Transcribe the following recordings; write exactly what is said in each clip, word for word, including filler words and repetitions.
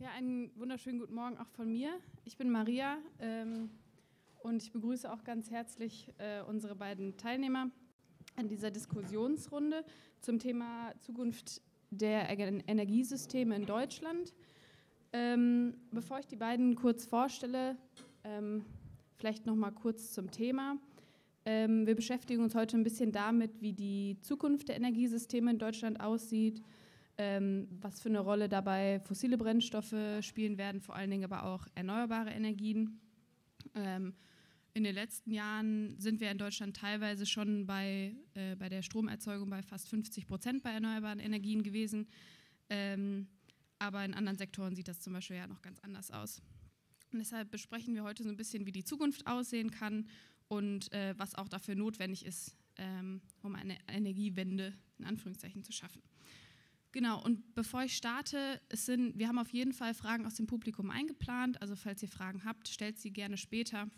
Ja, einen wunderschönen guten Morgen auch von mir. Ich bin Maria ähm, und ich begrüße auch ganz herzlich äh, unsere beiden Teilnehmer an dieser Diskussionsrunde zum Thema Zukunft der Energiesysteme in Deutschland. Ähm, bevor ich die beiden kurz vorstelle, ähm, vielleicht noch mal kurz zum Thema. Ähm, wir beschäftigen uns heute ein bisschen damit, wie die Zukunft der Energiesysteme in Deutschland aussieht, ähm, was für eine Rolle dabei fossile Brennstoffe spielen werden, vor allen Dingen aber auch erneuerbare Energien. Ähm, in den letzten Jahren sind wir in Deutschland teilweise schon bei, äh, bei der Stromerzeugung bei fast fünfzig Prozent bei erneuerbaren Energien gewesen. Ähm, Aber in anderen Sektoren sieht das zum Beispiel ja noch ganz anders aus. Und deshalb besprechen wir heute so ein bisschen, wie die Zukunft aussehen kann und äh, was auch dafür notwendig ist, ähm, um eine Energiewende in Anführungszeichen zu schaffen. Genau, und bevor ich starte, es sind, wir haben auf jeden Fall Fragen aus dem Publikum eingeplant. Also falls ihr Fragen habt, stellt sie gerne später.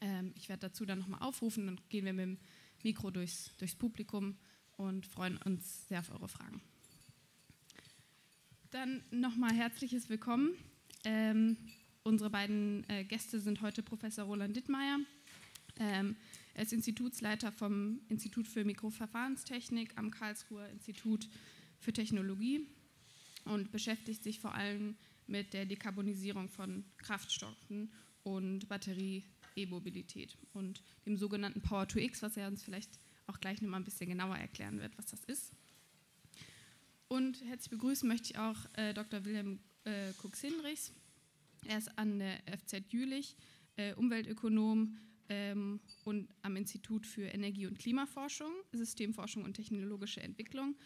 Ähm, ich werde dazu dann nochmal aufrufen, dann gehen wir mit dem Mikro durchs, durchs Publikum und freuen uns sehr auf eure Fragen. Dann nochmal herzliches Willkommen. Ähm, unsere beiden äh, Gäste sind heute Professor Roland Dittmeyer. Ähm, er ist Institutsleiter vom Institut für Mikroverfahrenstechnik am Karlsruher Institut für Technologie und beschäftigt sich vor allem mit der Dekarbonisierung von Kraftstoffen und Batterie-E-Mobilität und dem sogenannten Power to X, was er uns vielleicht auch gleich nochmal ein bisschen genauer erklären wird, was das ist. Und herzlich begrüßen möchte ich auch äh, Doktor Wilhelm äh, Kuckshinrichs. Er ist an der F Z Jülich, äh, Umweltökonom ähm, und am Institut für Energie- und Klimaforschung, Systemforschung und technologische Entwicklung.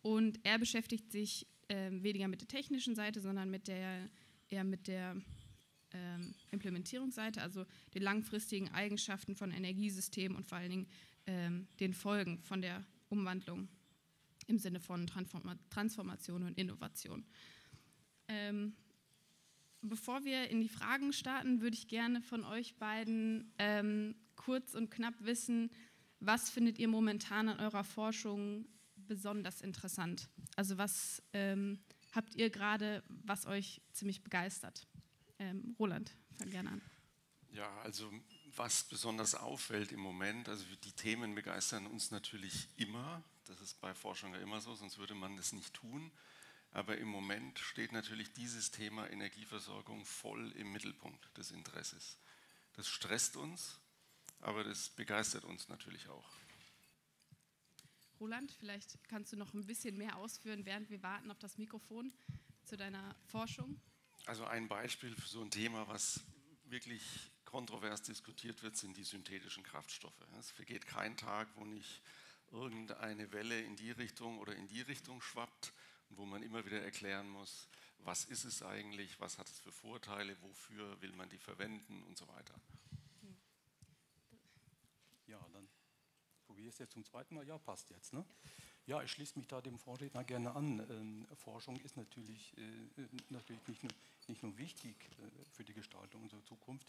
Und er beschäftigt sich äh, weniger mit der technischen Seite, sondern mit der, eher mit der ähm, Implementierungsseite, also den langfristigen Eigenschaften von Energiesystemen und vor allen Dingen ähm, den Folgen von der Umwandlung im Sinne von Transformation und Innovation. Ähm, bevor wir in die Fragen starten, würde ich gerne von euch beiden ähm, kurz und knapp wissen, was findet ihr momentan an eurer Forschung besonders interessant? Also was ähm, habt ihr gerade, was euch ziemlich begeistert? Ähm, Roland, fang gerne an. Ja, also was besonders auffällt im Moment, also die Themen begeistern uns natürlich immer. Das ist bei Forschung ja immer so, sonst würde man das nicht tun. Aber im Moment steht natürlich dieses Thema Energieversorgung voll im Mittelpunkt des Interesses. Das stresst uns, aber das begeistert uns natürlich auch. Roland, vielleicht kannst du noch ein bisschen mehr ausführen, während wir warten auf das Mikrofon zu deiner Forschung. Also ein Beispiel für so ein Thema, was wirklich kontrovers diskutiert wird, sind die synthetischen Kraftstoffe. Es vergeht kein Tag, wo nicht irgendeine Welle in die Richtung oder in die Richtung schwappt, wo man immer wieder erklären muss, was ist es eigentlich, was hat es für Vorteile, wofür will man die verwenden und so weiter. Ja, dann probiere ich es jetzt zum zweiten Mal. Ja, passt jetzt, ne? Ja, ich schließe mich da dem Vorredner gerne an. Ähm, Forschung ist natürlich, äh, natürlich nicht nur, nicht nur wichtig äh, für die Gestaltung unserer Zukunft.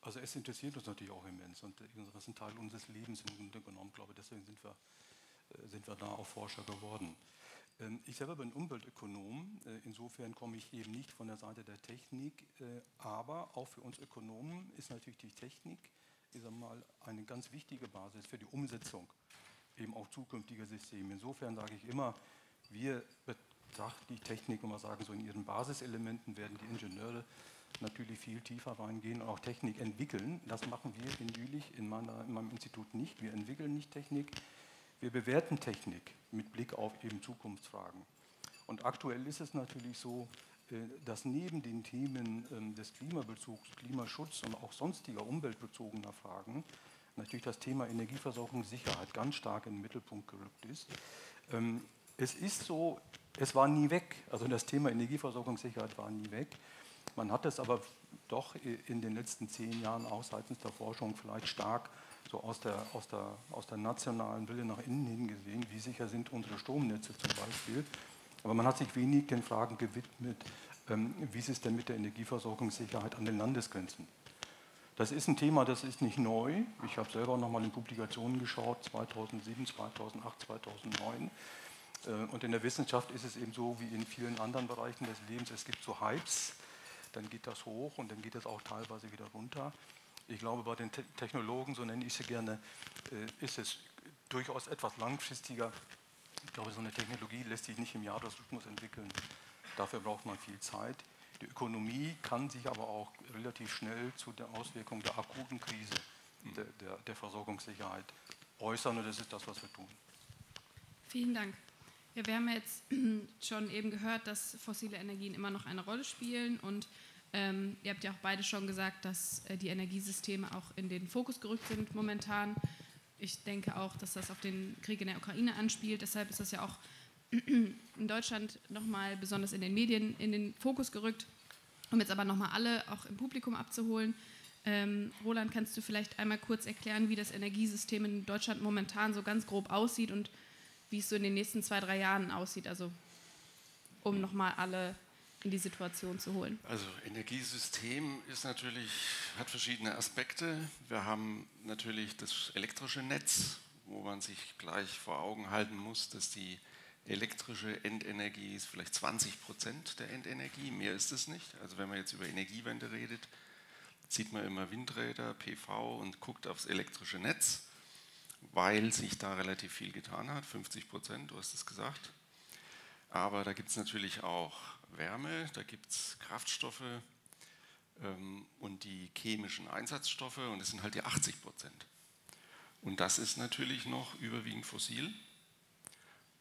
Also es interessiert uns natürlich auch immens und das ist ein Teil unseres Lebens im Grunde genommen, glaube ich, deswegen sind wir, sind wir da auch Forscher geworden. Ich selber bin Umweltökonom, insofern komme ich eben nicht von der Seite der Technik, aber auch für uns Ökonomen ist natürlich die Technik, ich sage mal, eine ganz wichtige Basis für die Umsetzung eben auch zukünftiger Systeme. Insofern sage ich immer, wir betrachten die Technik, wenn wir sagen, so in ihren Basiselementen werden die Ingenieure natürlich viel tiefer reingehen und auch Technik entwickeln. Das machen wir in Jülich, in, meiner, in meinem Institut nicht. Wir entwickeln nicht Technik, wir bewerten Technik mit Blick auf eben Zukunftsfragen. Und aktuell ist es natürlich so, dass neben den Themen des Klimabezugs, Klimaschutz und auch sonstiger umweltbezogener Fragen natürlich das Thema Energieversorgungssicherheit ganz stark in den Mittelpunkt gerückt ist. Es ist so, es war nie weg, also das Thema Energieversorgungssicherheit war nie weg. Man hat es aber doch in den letzten zehn Jahren auch seitens der Forschung vielleicht stark so aus der, aus der, aus der nationalen Brille nach innen hin gesehen, wie sicher sind unsere Stromnetze zum Beispiel. Aber man hat sich wenig den Fragen gewidmet, wie ist es denn mit der Energieversorgungssicherheit an den Landesgrenzen. Das ist ein Thema, das ist nicht neu. Ich habe selber nochmal in Publikationen geschaut, zweitausendsieben, zweitausendacht, zweitausendneun. Und in der Wissenschaft ist es eben so wie in vielen anderen Bereichen des Lebens, es gibt so Hypes, dann geht das hoch und dann geht das auch teilweise wieder runter. Ich glaube, bei den Te- Technologen, so nenne ich sie gerne, ist es durchaus etwas langfristiger. Ich glaube, so eine Technologie lässt sich nicht im Jahresrhythmus entwickeln. Dafür braucht man viel Zeit. Die Ökonomie kann sich aber auch relativ schnell zu der Auswirkung der akuten Krise, der, der, der Versorgungssicherheit äußern, und das ist das, was wir tun. Vielen Dank. Ja, wir haben jetzt schon eben gehört, dass fossile Energien immer noch eine Rolle spielen, und ähm, ihr habt ja auch beide schon gesagt, dass äh, die Energiesysteme auch in den Fokus gerückt sind momentan. Ich denke auch, dass das auf den Krieg in der Ukraine anspielt, deshalb ist das ja auch in Deutschland nochmal besonders in den Medien in den Fokus gerückt, um jetzt aber nochmal alle auch im Publikum abzuholen. Ähm, Roland, kannst du vielleicht einmal kurz erklären, wie das Energiesystem in Deutschland momentan so ganz grob aussieht und wie es so in den nächsten zwei, drei Jahren aussieht, also um nochmal alle in die Situation zu holen? Also Energiesystem ist natürlich, hat verschiedene Aspekte. Wir haben natürlich das elektrische Netz, wo man sich gleich vor Augen halten muss, dass die elektrische Endenergie ist vielleicht zwanzig Prozent der Endenergie, mehr ist es nicht. Also wenn man jetzt über Energiewende redet, sieht man immer Windräder, P V und guckt aufs elektrische Netz, weil sich da relativ viel getan hat, fünfzig Prozent, du hast es gesagt. Aber da gibt es natürlich auch Wärme, da gibt es Kraftstoffe ähm, und die chemischen Einsatzstoffe, und das sind halt die achtzig Prozent. Und das ist natürlich noch überwiegend fossil.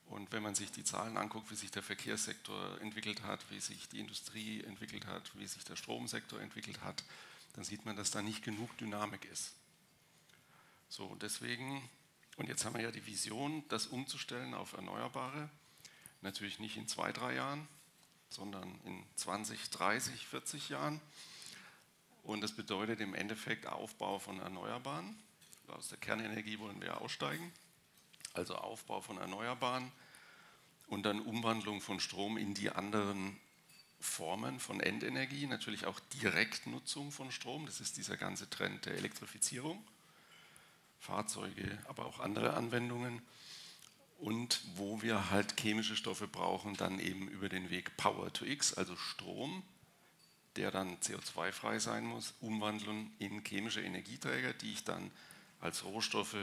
Und wenn man sich die Zahlen anguckt, wie sich der Verkehrssektor entwickelt hat, wie sich die Industrie entwickelt hat, wie sich der Stromsektor entwickelt hat, dann sieht man, dass da nicht genug Dynamik ist. So, und deswegen, und jetzt haben wir ja die Vision, das umzustellen auf Erneuerbare, natürlich nicht in zwei, drei Jahren, sondern in zwanzig, dreißig, vierzig Jahren. Und das bedeutet im Endeffekt Aufbau von Erneuerbaren. Aus der Kernenergie wollen wir aussteigen. Also Aufbau von Erneuerbaren und dann Umwandlung von Strom in die anderen Formen von Endenergie, natürlich auch Direktnutzung von Strom, das ist dieser ganze Trend der Elektrifizierung, Fahrzeuge, aber auch andere Anwendungen, und wo wir halt chemische Stoffe brauchen, dann eben über den Weg Power to X, also Strom, der dann C O zwei frei sein muss, umwandeln in chemische Energieträger, die ich dann als Rohstoffe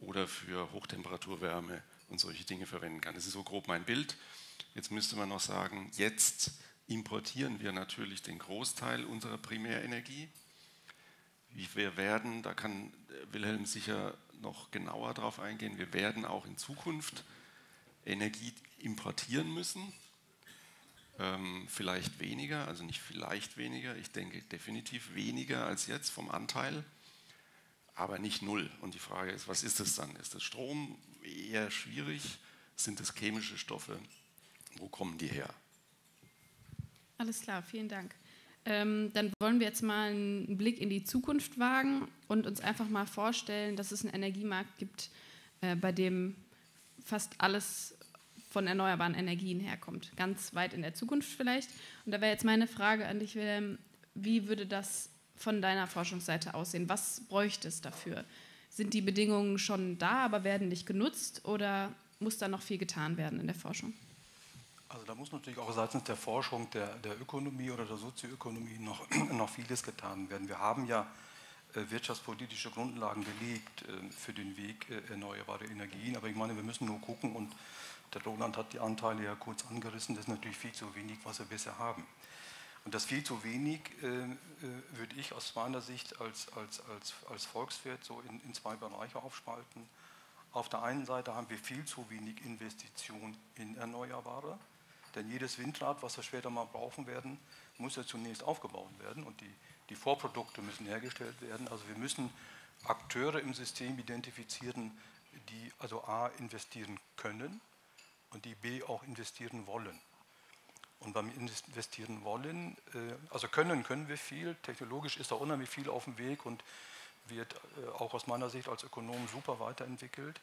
oder für Hochtemperaturwärme und solche Dinge verwenden kann. Das ist so grob mein Bild. Jetzt müsste man noch sagen, jetzt importieren wir natürlich den Großteil unserer Primärenergie. Wir werden, da kann Wilhelm sicher noch genauer drauf eingehen, wir werden auch in Zukunft Energie importieren müssen. Ähm, vielleicht weniger, also nicht vielleicht weniger, ich denke definitiv weniger als jetzt vom Anteil. Aber nicht null. Und die Frage ist, was ist das dann? Ist das Strom? Eher schwierig. Sind das chemische Stoffe? Wo kommen die her? Alles klar, vielen Dank. Ähm, dann wollen wir jetzt mal einen Blick in die Zukunft wagen und uns einfach mal vorstellen, dass es einen Energiemarkt gibt, äh, bei dem fast alles von erneuerbaren Energien herkommt. Ganz weit in der Zukunft vielleicht. Und da wäre jetzt meine Frage an dich, Wilhelm, wie würde das von deiner Forschungsseite aussehen? Was bräuchte es dafür? Sind die Bedingungen schon da, aber werden nicht genutzt, oder muss da noch viel getan werden in der Forschung? Also da muss natürlich auch seitens der Forschung, der, der Ökonomie oder der Sozioökonomie noch, noch vieles getan werden. Wir haben ja äh, wirtschaftspolitische Grundlagen gelegt äh, für den Weg äh, erneuerbare Energien, aber ich meine, wir müssen nur gucken, und der Roland hat die Anteile ja kurz angerissen, das ist natürlich viel zu wenig, was wir bisher haben. Und das viel zu wenig äh, würde ich aus meiner Sicht als, als, als, als Volkswirt so in, in zwei Bereiche aufspalten. Auf der einen Seite haben wir viel zu wenig Investition in Erneuerbare, denn jedes Windrad, was wir später mal brauchen werden, muss ja zunächst aufgebaut werden, und die, die Vorprodukte müssen hergestellt werden. Also wir müssen Akteure im System identifizieren, die also A investieren können und die B auch investieren wollen. Und beim Investieren wollen, also können, können wir viel. Technologisch ist da unheimlich viel auf dem Weg und wird auch aus meiner Sicht als Ökonom super weiterentwickelt.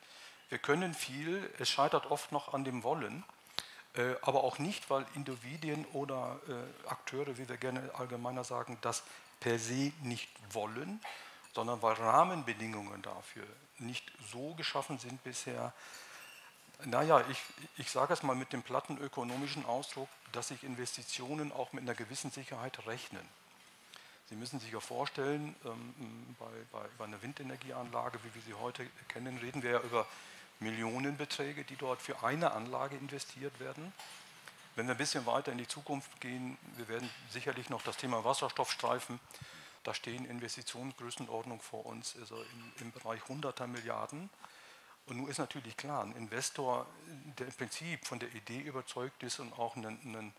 Wir können viel, es scheitert oft noch an dem Wollen, aber auch nicht, weil Individuen oder Akteure, wie wir gerne allgemeiner sagen, das per se nicht wollen, sondern weil Rahmenbedingungen dafür nicht so geschaffen sind bisher, Naja, ich, ich sage es mal mit dem platten ökonomischen Ausdruck, dass sich Investitionen auch mit einer gewissen Sicherheit rechnen. Sie müssen sich ja vorstellen, ähm, bei, bei, bei einer Windenergieanlage, wie wir sie heute kennen, reden wir ja über Millionenbeträge, die dort für eine Anlage investiert werden. Wenn wir ein bisschen weiter in die Zukunft gehen, wir werden sicherlich noch das Thema Wasserstoff streifen. Da stehen Investitionsgrößenordnung vor uns, also im, im Bereich hunderter Milliarden. Und nun ist natürlich klar, ein Investor, der im Prinzip von der Idee überzeugt ist und auch einen, einen,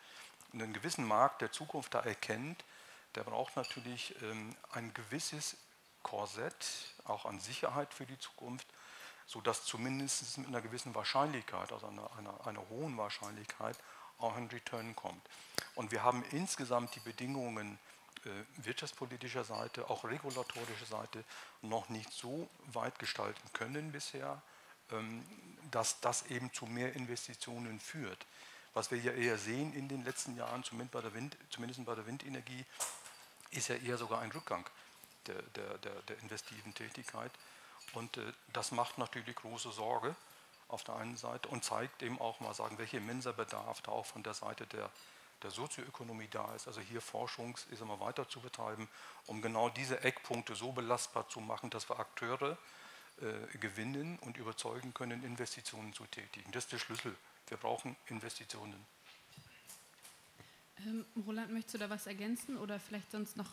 einen gewissen Markt der Zukunft da erkennt, der braucht natürlich ähm, ein gewisses Korsett, auch an Sicherheit für die Zukunft, sodass zumindest mit einer gewissen Wahrscheinlichkeit, also einer, einer, einer hohen Wahrscheinlichkeit, auch ein Return kommt. Und wir haben insgesamt die Bedingungen äh, wirtschaftspolitischer Seite, auch regulatorischer Seite, noch nicht so weit gestalten können bisher, ähm, dass das eben zu mehr Investitionen führt. Was wir ja eher sehen in den letzten Jahren, zumindest bei der, Wind, zumindest bei der Windenergie, ist ja eher sogar ein Rückgang der, der, der, der investiven Tätigkeit. Und äh, das macht natürlich große Sorge auf der einen Seite und zeigt eben auch mal, sagen, welcher immenser Bedarf da auch von der Seite der, der Sozioökonomie da ist. Also hier Forschung ist immer weiter zu betreiben, um genau diese Eckpunkte so belastbar zu machen, dass wir Akteure äh, gewinnen und überzeugen können, Investitionen zu tätigen. Das ist der Schlüssel. Wir brauchen Investitionen. Ähm, Roland, möchtest du da was ergänzen oder vielleicht sonst noch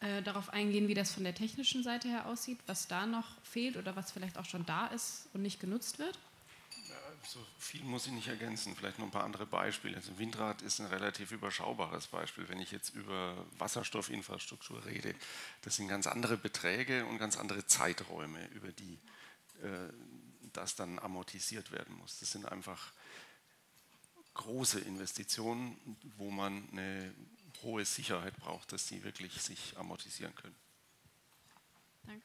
äh, darauf eingehen, wie das von der technischen Seite her aussieht, was da noch fehlt oder was vielleicht auch schon da ist und nicht genutzt wird? Ja, so viel muss ich nicht ergänzen, vielleicht noch ein paar andere Beispiele. Also Windrad ist ein relativ überschaubares Beispiel, wenn ich jetzt über Wasserstoffinfrastruktur rede. Das sind ganz andere Beträge und ganz andere Zeiträume, über die äh, das dann amortisiert werden muss. Das sind einfach große Investitionen, wo man eine hohe Sicherheit braucht, dass die wirklich sich amortisieren können. Danke.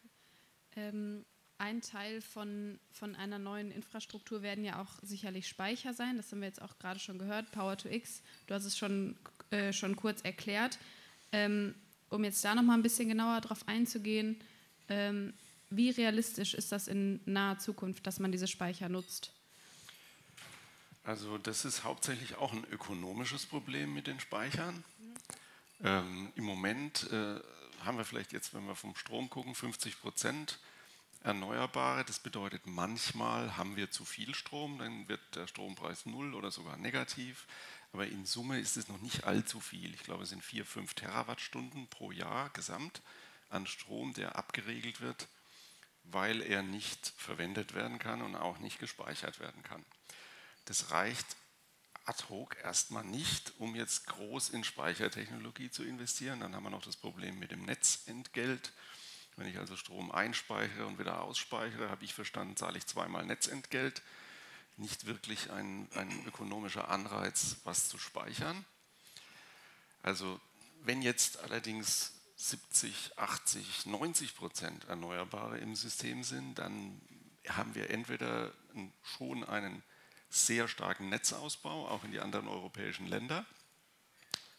Ähm, ein Teil von, von einer neuen Infrastruktur werden ja auch sicherlich Speicher sein. Das haben wir jetzt auch gerade schon gehört. Power to X, du hast es schon, äh, schon kurz erklärt. Ähm, um jetzt da noch mal ein bisschen genauer drauf einzugehen, ähm, wie realistisch ist das in naher Zukunft, dass man diese Speicher nutzt? Also das ist hauptsächlich auch ein ökonomisches Problem mit den Speichern. Ja. Ähm, im Moment äh, haben wir vielleicht jetzt, wenn wir vom Strom gucken, fünfzig Prozent Erneuerbare. Das bedeutet, manchmal haben wir zu viel Strom, dann wird der Strompreis null oder sogar negativ. Aber in Summe ist es noch nicht allzu viel. Ich glaube, es sind vier, fünf Terawattstunden pro Jahr gesamt an Strom, der abgeregelt wird, weil er nicht verwendet werden kann und auch nicht gespeichert werden kann. Das reicht ad hoc erstmal nicht, um jetzt groß in Speichertechnologie zu investieren. Dann haben wir noch das Problem mit dem Netzentgelt. Wenn ich also Strom einspeichere und wieder ausspeichere, habe ich verstanden, zahle ich zweimal Netzentgelt. Nicht wirklich ein, ein ökonomischer Anreiz, was zu speichern. Also wenn jetzt allerdings siebzig, achtzig, neunzig Prozent Erneuerbare im System sind, dann haben wir entweder schon einen sehr starken Netzausbau, auch in die anderen europäischen Länder,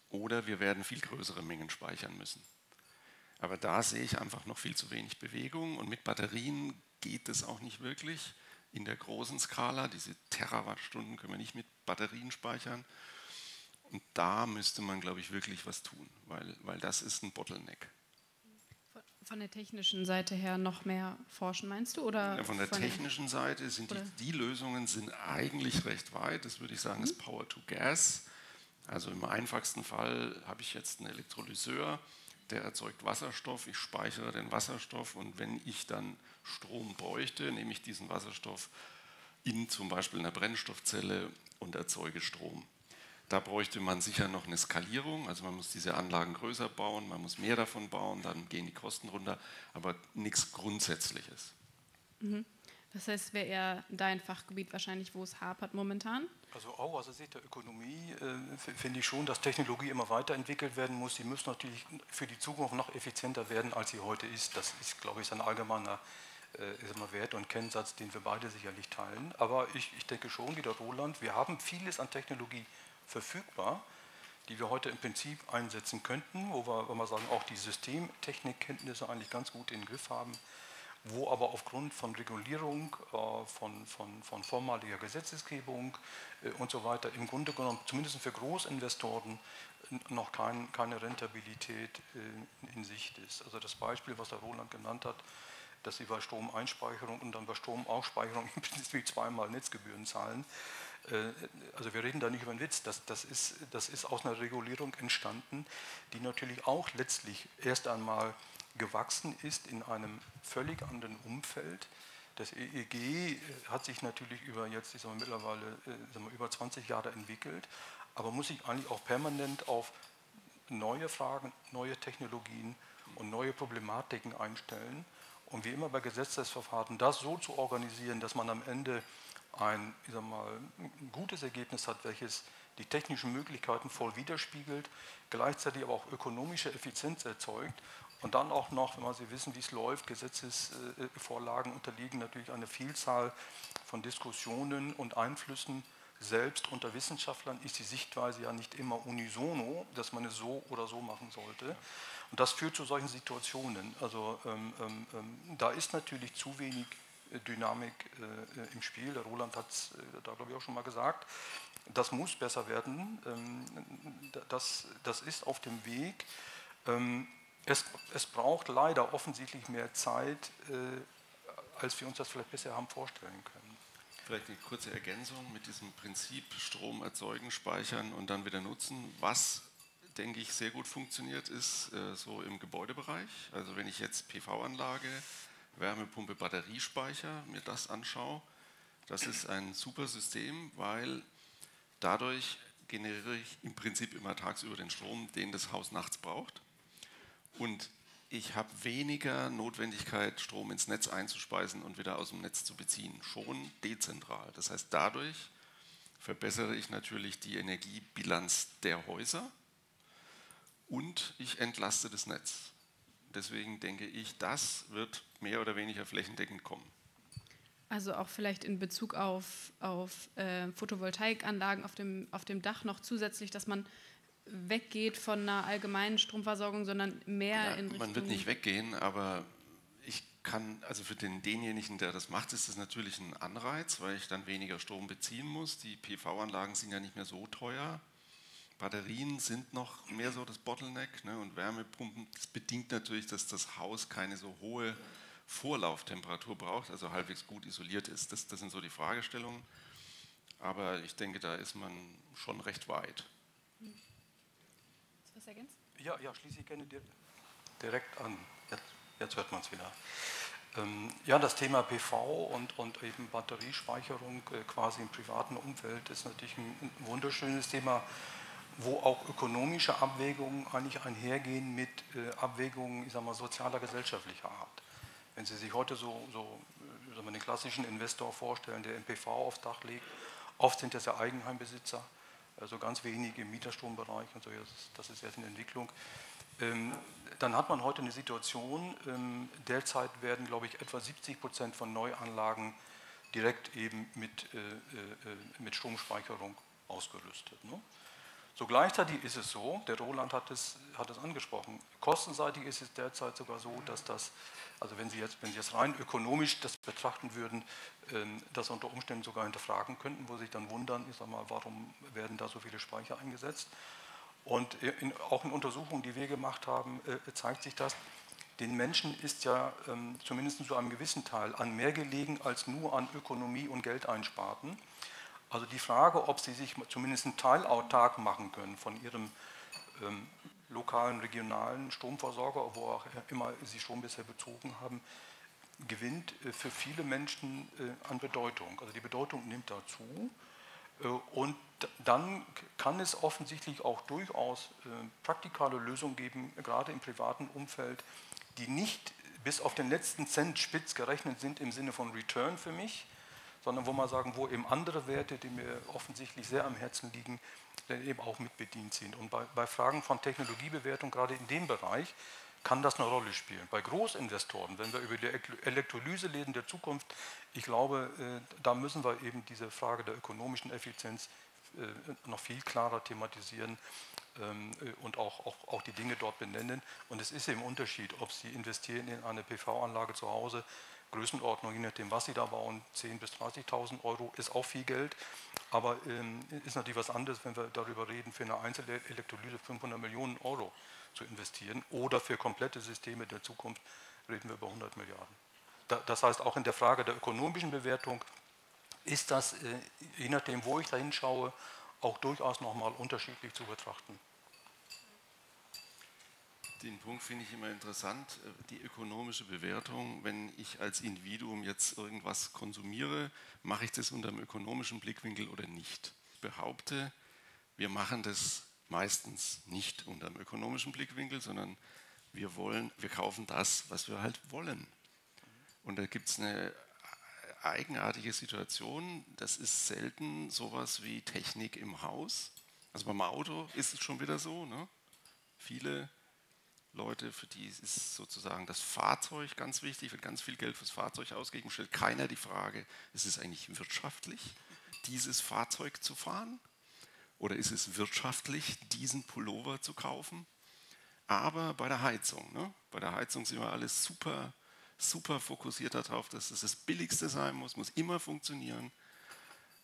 oder wir werden viel größere Mengen speichern müssen. Aber da sehe ich einfach noch viel zu wenig Bewegung und mit Batterien geht es auch nicht wirklich in der großen Skala. Diese Terawattstunden können wir nicht mit Batterien speichern und da müsste man, glaube ich, wirklich was tun, weil, weil das ist ein Bottleneck. Von der technischen Seite her noch mehr forschen, meinst du? Oder ja, von der von technischen Seite sind die, die Lösungen sind eigentlich recht weit. Das würde ich sagen, mhm. ist Power to Gas. Also im einfachsten Fall habe ich jetzt einen Elektrolyseur, der erzeugt Wasserstoff, ich speichere den Wasserstoff und wenn ich dann Strom bräuchte, nehme ich diesen Wasserstoff in zum Beispiel einer Brennstoffzelle und erzeuge Strom. Da bräuchte man sicher noch eine Skalierung, also man muss diese Anlagen größer bauen, man muss mehr davon bauen, dann gehen die Kosten runter, aber nichts Grundsätzliches. Mhm. Das heißt, wäre eher dein Fachgebiet wahrscheinlich, wo es hapert momentan? Also auch aus der Sicht der Ökonomie äh, finde ich schon, dass Technologie immer weiterentwickelt werden muss. Sie muss natürlich für die Zukunft noch effizienter werden, als sie heute ist. Das ist, glaube ich, ein allgemeiner äh, ist immer Wert und Kennsatz, den wir beide sicherlich teilen. Aber ich, ich denke schon, wie der Roland, wir haben vieles an Technologie verfügbar, die wir heute im Prinzip einsetzen könnten, wo wir, wenn wir sagen, auch die Systemtechnikkenntnisse eigentlich ganz gut in den Griff haben. wo aber aufgrund von Regulierung, äh, von, von, von formaliger Gesetzesgebung äh, und so weiter im Grunde genommen, zumindest für Großinvestoren, noch kein, keine Rentabilität äh, in Sicht ist. Also das Beispiel, was der Roland genannt hat, dass sie bei Stromeinspeicherung und dann bei Stromausspeicherung im Prinzip zweimal Netzgebühren zahlen. Also wir reden da nicht über einen Witz, das, das, ist, das ist aus einer Regulierung entstanden, die natürlich auch letztlich erst einmal gewachsen ist in einem völlig anderen Umfeld. Das E E G hat sich natürlich über jetzt, ich sag mal, mittlerweile sag mal, über zwanzig Jahre entwickelt, aber muss sich eigentlich auch permanent auf neue Fragen, neue Technologien und neue Problematiken einstellen. Und wie immer bei Gesetzesverfahren, das so zu organisieren, dass man am Ende ein, ich sag mal, ein gutes Ergebnis hat, welches die technischen Möglichkeiten voll widerspiegelt, gleichzeitig aber auch ökonomische Effizienz erzeugt und dann auch noch, wenn man Sie wissen, wie es läuft, Gesetzesvorlagen unterliegen natürlich einer Vielzahl von Diskussionen und Einflüssen. Selbst unter Wissenschaftlern ist die Sichtweise ja nicht immer unisono, dass man es so oder so machen sollte. Und das führt zu solchen Situationen. Also ähm, ähm, da ist natürlich zu wenig Dynamik äh, im Spiel. Der Roland hat es äh, da, glaube ich, auch schon mal gesagt. Das muss besser werden. Ähm, das, das ist auf dem Weg. Ähm, es, es braucht leider offensichtlich mehr Zeit, äh, als wir uns das vielleicht bisher haben vorstellen können. Vielleicht eine kurze Ergänzung mit diesem Prinzip Strom erzeugen, speichern und dann wieder nutzen. Was, denke ich, sehr gut funktioniert, ist äh, so im Gebäudebereich. Also wenn ich jetzt P V-Anlage, Wärmepumpe, Batteriespeicher mir das anschaue, das ist ein super System, weil dadurch generiere ich im Prinzip immer tagsüber den Strom, den das Haus nachts braucht. Und ich habe weniger Notwendigkeit, Strom ins Netz einzuspeisen und wieder aus dem Netz zu beziehen, schon dezentral. Das heißt, dadurch verbessere ich natürlich die Energiebilanz der Häuser und ich entlaste das Netz. Deswegen denke ich, das wird mehr oder weniger flächendeckend kommen. Also auch vielleicht in Bezug auf, auf äh, Photovoltaikanlagen auf dem, auf dem Dach noch zusätzlich, dass man weggeht von einer allgemeinen Stromversorgung, sondern mehr ja, in Richtung... Man wird nicht weggehen, aber ich kann, also für den, denjenigen, der das macht, ist das natürlich ein Anreiz, weil ich dann weniger Strom beziehen muss. Die P V-Anlagen sind ja nicht mehr so teuer. Batterien sind noch mehr so das Bottleneck, ne, und Wärmepumpen. Das bedingt natürlich, dass das Haus keine so hohe Vorlauftemperatur braucht, also halbwegs gut isoliert ist. Das, das sind so die Fragestellungen. Aber ich denke, da ist man schon recht weit. Was ergänzt? Ja, ja, schließe ich gerne direkt an. Jetzt, jetzt hört man es wieder. Ähm, ja, das Thema P V und, und eben Batteriespeicherung äh, quasi im privaten Umfeld ist natürlich ein, ein wunderschönes Thema, wo auch ökonomische Abwägungen eigentlich einhergehen mit äh, Abwägungen, ich sag mal, sozialer, gesellschaftlicher Art. Wenn Sie sich heute so, so ich sag mal, den klassischen Investor vorstellen, der im P V aufs Dach legt, oft sind das ja Eigenheimbesitzer. Also ganz wenige im Mieterstrombereich und so, das ist jetzt eine Entwicklung. Ähm, dann hat man heute eine Situation, ähm, derzeit werden, glaube ich, etwa siebzig Prozent von Neuanlagen direkt eben mit, äh, äh, mit Stromspeicherung ausgerüstet. Ne? So gleichzeitig ist es so, der Roland hat es, hat es angesprochen, kostenseitig ist es derzeit sogar so, dass das, also wenn Sie jetzt, wenn Sie jetzt rein ökonomisch das betrachten würden, ähm, das unter Umständen sogar hinterfragen könnten, wo Sie sich dann wundern, ich sag mal, warum werden da so viele Speicher eingesetzt? Und in, auch in Untersuchungen, die wir gemacht haben, äh, zeigt sich das, den Menschen ist ja ähm, zumindest zu einem gewissen Teil an mehr gelegen als nur an Ökonomie und Geld einsparten. Also die Frage, ob sie sich zumindest einen Teil autark machen können von ihrem ähm, lokalen, regionalen Stromversorger, wo auch immer sie Strom bisher bezogen haben, gewinnt äh, für viele Menschen äh, an Bedeutung. Also die Bedeutung nimmt dazu. Äh, und dann kann es offensichtlich auch durchaus äh, praktikale Lösungen geben, gerade im privaten Umfeld, die nicht bis auf den letzten Cent spitz gerechnet sind im Sinne von Return für mich, sondern wo man sagen, wo eben andere Werte, die mir offensichtlich sehr am Herzen liegen, dann eben auch mitbedient sind. Und bei, bei Fragen von Technologiebewertung, gerade in dem Bereich, kann das eine Rolle spielen. Bei Großinvestoren, wenn wir über die Elektrolyse reden der Zukunft, ich glaube, äh, da müssen wir eben diese Frage der ökonomischen Effizienz äh, noch viel klarer thematisieren ähm, und auch, auch, auch die Dinge dort benennen. Und es ist eben ein Unterschied, ob Sie investieren in eine P V-Anlage zu Hause, Größenordnung, je nachdem, was Sie da bauen, zehntausend bis dreißigtausend Euro ist auch viel Geld, aber ähm, ist natürlich was anderes, wenn wir darüber reden, für eine einzelne Elektrolyse fünfhundert Millionen Euro zu investieren oder für komplette Systeme der Zukunft reden wir über hundert Milliarden. Da, das heißt, auch in der Frage der ökonomischen Bewertung ist das, äh, je nachdem, wo ich da hinschaue, auch durchaus nochmal unterschiedlich zu betrachten. Den Punkt finde ich immer interessant, die ökonomische Bewertung. Wenn ich als Individuum jetzt irgendwas konsumiere, mache ich das unter dem ökonomischen Blickwinkel oder nicht? Ich behaupte, wir machen das meistens nicht unter dem ökonomischen Blickwinkel, sondern wir wollen, wir kaufen das, was wir halt wollen. Und da gibt es eine eigenartige Situation, das ist selten sowas wie Technik im Haus. Also beim Auto ist es schon wieder so, ne? Viele Leute, für die ist sozusagen das Fahrzeug ganz wichtig, wird ganz viel Geld fürs Fahrzeug ausgegeben, stellt keiner die Frage, ist es eigentlich wirtschaftlich, dieses Fahrzeug zu fahren? Oder ist es wirtschaftlich, diesen Pullover zu kaufen? Aber bei der Heizung, ne? Bei der Heizung sind wir alle super, super fokussiert darauf, dass es das Billigste sein muss, muss immer funktionieren.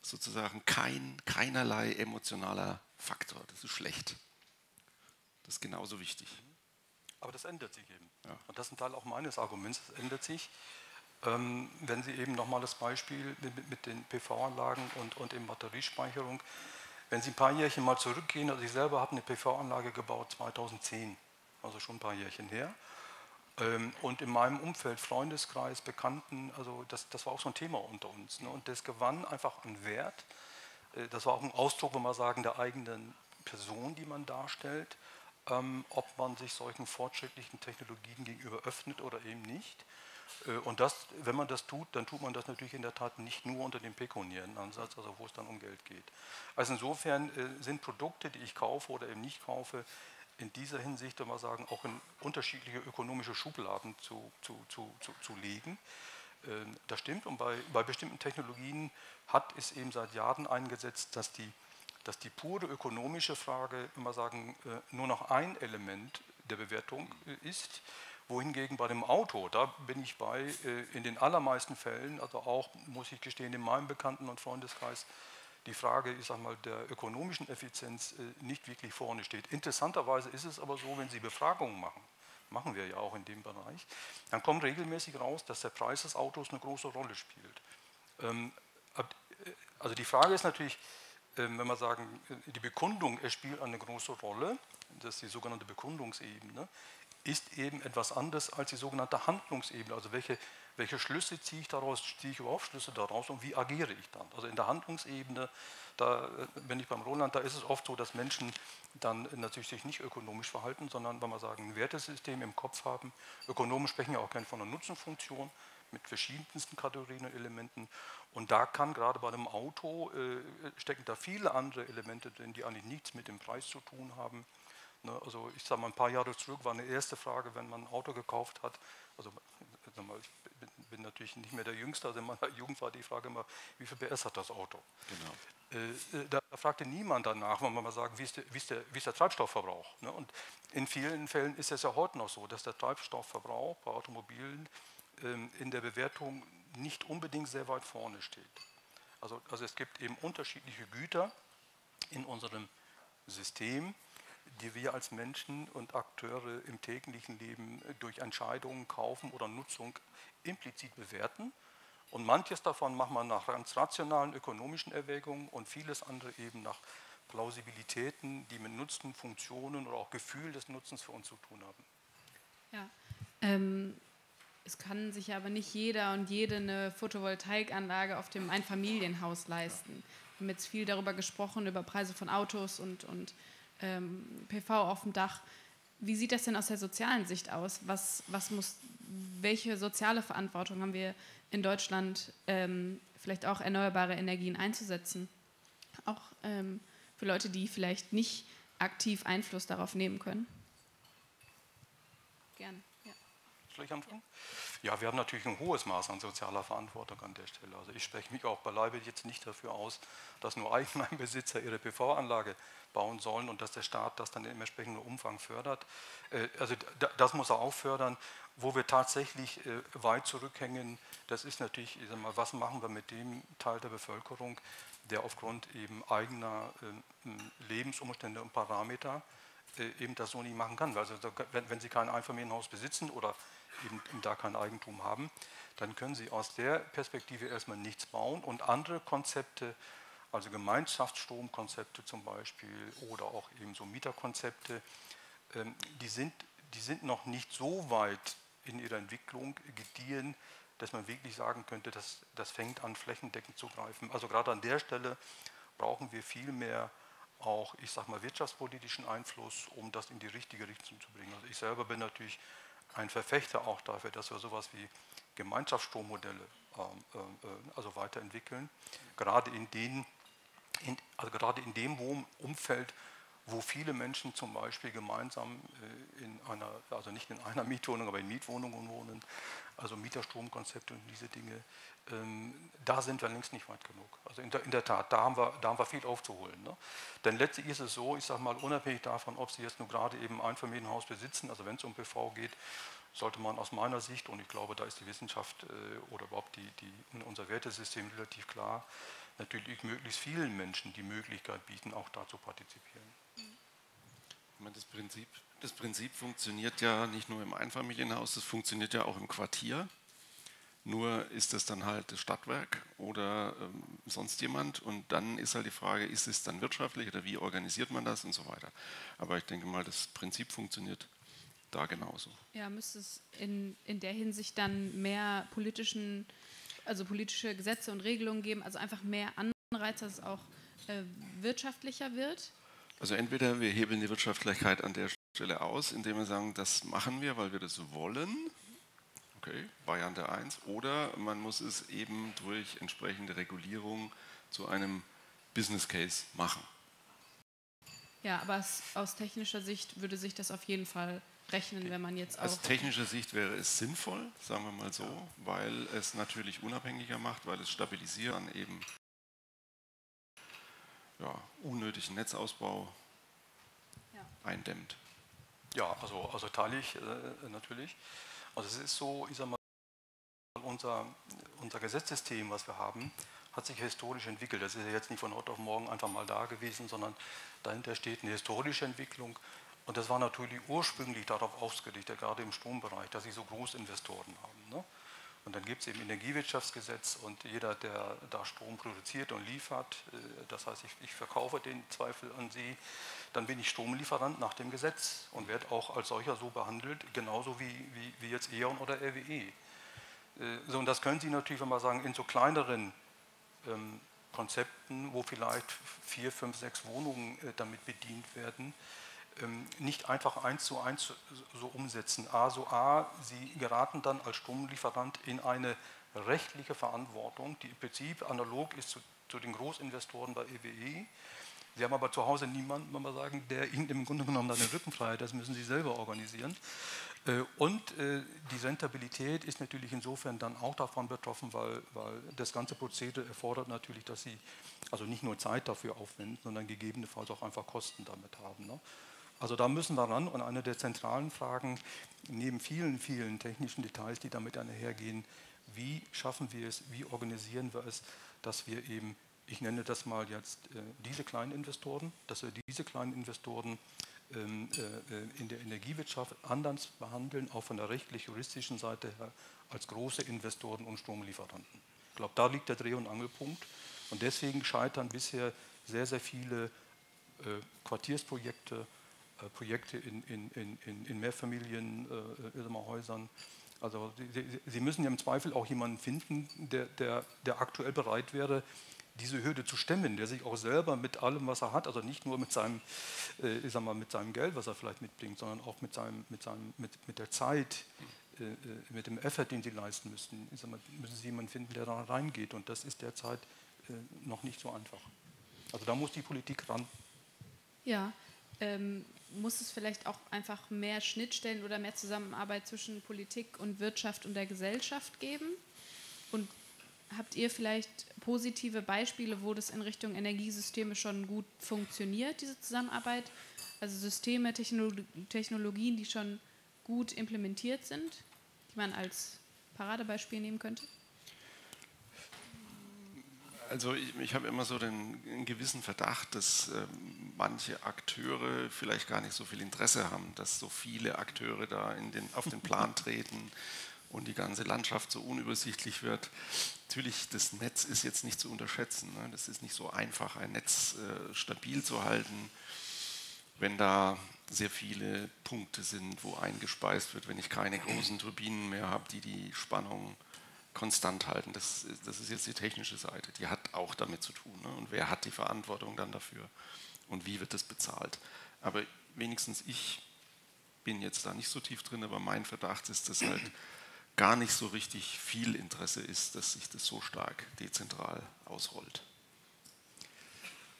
Sozusagen kein, keinerlei emotionaler Faktor, das ist schlecht. Das ist genauso wichtig. Aber das ändert sich eben. Ja. Und das ist ein Teil auch meines Arguments, das ändert sich. Ähm, wenn Sie eben nochmal das Beispiel mit, mit den P V-Anlagen und, und eben Batteriespeicherung, wenn Sie ein paar Jährchen mal zurückgehen, also ich selber habe eine P V-Anlage gebaut zweitausendzehn, also schon ein paar Jährchen her. Ähm, und in meinem Umfeld, Freundeskreis, Bekannten, also das, das war auch so ein Thema unter uns. Ne? Und das gewann einfach an Wert. Äh, das war auch ein Ausdruck, wenn man sagen, der eigenen Person, die man darstellt. Ähm, ob man sich solchen fortschrittlichen Technologien gegenüber öffnet oder eben nicht. Äh, und das, wenn man das tut, dann tut man das natürlich in der Tat nicht nur unter dem pekuniären Ansatz, also wo es dann um Geld geht. Also insofern äh, sind Produkte, die ich kaufe oder eben nicht kaufe, in dieser Hinsicht, wenn man sagen, auch in unterschiedliche ökonomische Schubladen zu, zu, zu, zu, zu legen. Äh, das stimmt. Und bei, bei bestimmten Technologien hat es eben seit Jahren eingesetzt, dass die dass die pure ökonomische Frage, wenn wir sagen, nur noch ein Element der Bewertung ist, wohingegen bei dem Auto, da bin ich bei, in den allermeisten Fällen, also auch, muss ich gestehen, in meinem Bekannten- und Freundeskreis, die Frage, ich sag mal, der ökonomischen Effizienz nicht wirklich vorne steht. Interessanterweise ist es aber so, wenn Sie Befragungen machen, machen wir ja auch in dem Bereich, dann kommt regelmäßig raus, dass der Preis des Autos eine große Rolle spielt. Also die Frage ist natürlich, wenn wir sagen, die Bekundung, es spielt eine große Rolle, das ist die sogenannte Bekundungsebene, ist eben etwas anderes als die sogenannte Handlungsebene. Also welche, welche Schlüsse ziehe ich daraus, ziehe ich überhaupt Schlüsse daraus und wie agiere ich dann? Also in der Handlungsebene, da bin ich beim Roland, da ist es oft so, dass Menschen dann natürlich sich nicht ökonomisch verhalten, sondern, wenn wir sagen, ein Wertesystem im Kopf haben. Ökonomen sprechen ja auch gerne von einer Nutzenfunktion, mit verschiedensten Kategorien und Elementen. Und da kann gerade bei einem Auto, äh, stecken da viele andere Elemente drin, die eigentlich nichts mit dem Preis zu tun haben. Ne, also ich sage mal, ein paar Jahre zurück war eine erste Frage, wenn man ein Auto gekauft hat, also ich bin natürlich nicht mehr der Jüngste, also in meiner Jugend war die Frage immer, wie viel P S hat das Auto? Genau. Äh, da fragte niemand danach, wenn man mal sagt, wie ist der, wie ist der, wie ist der Treibstoffverbrauch? Ne? Und in vielen Fällen ist es ja heute noch so, dass der Treibstoffverbrauch bei Automobilen in der Bewertung nicht unbedingt sehr weit vorne steht. Also, also es gibt eben unterschiedliche Güter in unserem System, die wir als Menschen und Akteure im täglichen Leben durch Entscheidungen, Kaufen oder Nutzung implizit bewerten. Und manches davon macht man nach ganz rationalen ökonomischen Erwägungen und vieles andere eben nach Plausibilitäten, die mit Nutzen, Funktionen oder auch Gefühl des Nutzens für uns zu tun haben. Ja, ähm es kann sich ja aber nicht jeder und jede eine Photovoltaikanlage auf dem Einfamilienhaus leisten. Wir haben jetzt viel darüber gesprochen, über Preise von Autos und, und ähm, P V auf dem Dach. Wie sieht das denn aus der sozialen Sicht aus? Was, was muss, welche soziale Verantwortung haben wir in Deutschland, ähm, vielleicht auch erneuerbare Energien einzusetzen? Auch ähm, für Leute, die vielleicht nicht aktiv Einfluss darauf nehmen können? Gerne. Ja, wir haben natürlich ein hohes Maß an sozialer Verantwortung an der Stelle. Also ich spreche mich auch beileibe jetzt nicht dafür aus, dass nur Eigenheimbesitzer ihre P V-Anlage bauen sollen und dass der Staat das dann im entsprechenden Umfang fördert. Also das muss er auch fördern. Wo wir tatsächlich äh, weit zurückhängen, das ist natürlich, ich sag mal, was machen wir mit dem Teil der Bevölkerung, der aufgrund eben eigener äh, Lebensumstände und Parameter äh, eben das so nicht machen kann. Also wenn, wenn Sie kein Einfamilienhaus besitzen oder eben, eben da kein Eigentum haben, dann können Sie aus der Perspektive erstmal nichts bauen und andere Konzepte, also Gemeinschaftsstromkonzepte zum Beispiel oder auch eben so Mieterkonzepte, äh, die sind, die sind noch nicht so weit in ihrer Entwicklung gediehen, dass man wirklich sagen könnte, dass das fängt an, flächendeckend zu greifen. Also gerade an der Stelle brauchen wir viel mehr auch, ich sag mal, wirtschaftspolitischen Einfluss, um das in die richtige Richtung zu bringen. Also ich selber bin natürlich ein Verfechter auch dafür, dass wir sowas wie Gemeinschaftstrommodelle äh, äh, also weiterentwickeln, gerade in den, in, also gerade in dem Umfeld, wo viele Menschen zum Beispiel gemeinsam in einer, also nicht in einer Mietwohnung, aber in Mietwohnungen wohnen, also Mieterstromkonzepte und diese Dinge, ähm, da sind wir längst nicht weit genug. Also in der, in der Tat, da haben wir, da haben wir viel aufzuholen. Ne? Denn letztlich ist es so, ich sage mal, unabhängig davon, ob Sie jetzt nur gerade eben ein Familienhaus besitzen, also wenn es um P V geht, sollte man aus meiner Sicht, und ich glaube, da ist die Wissenschaft äh, oder überhaupt die, die, unser Wertesystem relativ klar, natürlich möglichst vielen Menschen die Möglichkeit bieten, auch da zu partizipieren. Das Prinzip, das Prinzip funktioniert ja nicht nur im Einfamilienhaus, das funktioniert ja auch im Quartier. Nur ist das dann halt das Stadtwerk oder ähm, sonst jemand. Und dann ist halt die Frage, ist es dann wirtschaftlich oder wie organisiert man das und so weiter. Aber ich denke mal, das Prinzip funktioniert da genauso. Ja, müsste es in, in der Hinsicht dann mehr politischen, also politische Gesetze und Regelungen geben, also einfach mehr Anreize, dass es auch äh, wirtschaftlicher wird. Also entweder wir hebeln die Wirtschaftlichkeit an der Stelle aus, indem wir sagen, das machen wir, weil wir das wollen, okay, Variante eins, oder man muss es eben durch entsprechende Regulierung zu einem Business Case machen. Ja, aber es, aus technischer Sicht würde sich das auf jeden Fall rechnen, wenn man jetzt auch... Aus technischer Sicht wäre es sinnvoll, sagen wir mal so, weil es natürlich unabhängiger macht, weil es stabilisiert an eben... Ja, unnötigen Netzausbau ja. eindämmt. Ja, also, also teile ich äh, natürlich. Also es ist so, ich sag mal, unser, unser Gesetzessystem, was wir haben, hat sich historisch entwickelt. Das ist ja jetzt nicht von heute auf morgen einfach mal da gewesen, sondern dahinter steht eine historische Entwicklung. Und das war natürlich ursprünglich darauf ausgerichtet, gerade im Strombereich, dass sie so Großinvestoren haben. Ne? Und dann gibt es eben Energiewirtschaftsgesetz und jeder, der da Strom produziert und liefert, das heißt, ich, ich verkaufe den Zweifel an Sie, dann bin ich Stromlieferant nach dem Gesetz und werde auch als solcher so behandelt, genauso wie, wie, wie jetzt E.ON oder R W E. So, und das können Sie natürlich, wenn wir sagen, in so kleineren ähm, Konzepten, wo vielleicht vier, fünf, sechs Wohnungen äh, damit bedient werden, nicht einfach eins zu eins so umsetzen. Also A, Sie geraten dann als Stromlieferant in eine rechtliche Verantwortung, die im Prinzip analog ist zu, zu den Großinvestoren bei E W E. Sie haben aber zu Hause niemanden, wenn wir sagen, der Ihnen im Grunde genommen dann den Rücken frei hat. Das müssen Sie selber organisieren. Und die Rentabilität ist natürlich insofern dann auch davon betroffen, weil, weil das ganze Prozedere erfordert natürlich, dass Sie also nicht nur Zeit dafür aufwenden, sondern gegebenenfalls auch einfach Kosten damit haben. Ne? Also da müssen wir ran und eine der zentralen Fragen, neben vielen, vielen technischen Details, die damit einhergehen, wie schaffen wir es, wie organisieren wir es, dass wir eben, ich nenne das mal jetzt diese kleinen Investoren, dass wir diese kleinen Investoren in der Energiewirtschaft anders behandeln, auch von der rechtlich-juristischen Seite her, als große Investoren und Stromlieferanten. Ich glaube, da liegt der Dreh- und Angelpunkt und deswegen scheitern bisher sehr, sehr viele Quartiersprojekte, Projekte in, in, in, in Mehrfamilienhäusern. Äh, also Sie, Sie müssen ja im Zweifel auch jemanden finden, der, der, der aktuell bereit wäre, diese Hürde zu stemmen, der sich auch selber mit allem, was er hat, also nicht nur mit seinem, äh, ich sag mal, mit seinem Geld, was er vielleicht mitbringt, sondern auch mit, seinem, mit, seinem, mit, mit der Zeit, äh, mit dem Effort, den Sie leisten müssen. Ich sag mal, müssen Sie jemanden finden, der da reingeht und das ist derzeit äh, noch nicht so einfach. Also da muss die Politik ran. Ja, ähm muss es vielleicht auch einfach mehr Schnittstellen oder mehr Zusammenarbeit zwischen Politik und Wirtschaft und der Gesellschaft geben? Und habt ihr vielleicht positive Beispiele, wo das in Richtung Energiesysteme schon gut funktioniert, diese Zusammenarbeit? Also Systeme, Technologien, die schon gut implementiert sind? die man als Paradebeispiel nehmen könnte? Also ich, ich habe immer so den, den gewissen Verdacht, dass äh, manche Akteure vielleicht gar nicht so viel Interesse haben, dass so viele Akteure da in den, auf den Plan treten und die ganze Landschaft so unübersichtlich wird. Natürlich, das Netz ist jetzt nicht zu unterschätzen. Ne? Das ist nicht so einfach, ein Netz äh, stabil zu halten, wenn da sehr viele Punkte sind, wo eingespeist wird, wenn ich keine großen Turbinen mehr habe, die die Spannung konstant halten. Das, das ist jetzt die technische Seite, die hat auch damit zu tun. Ne? Und wer hat die Verantwortung dann dafür und wie wird das bezahlt? Aber wenigstens ich bin jetzt da nicht so tief drin, aber mein Verdacht ist, dass halt gar nicht so richtig viel Interesse ist, dass sich das so stark dezentral ausrollt.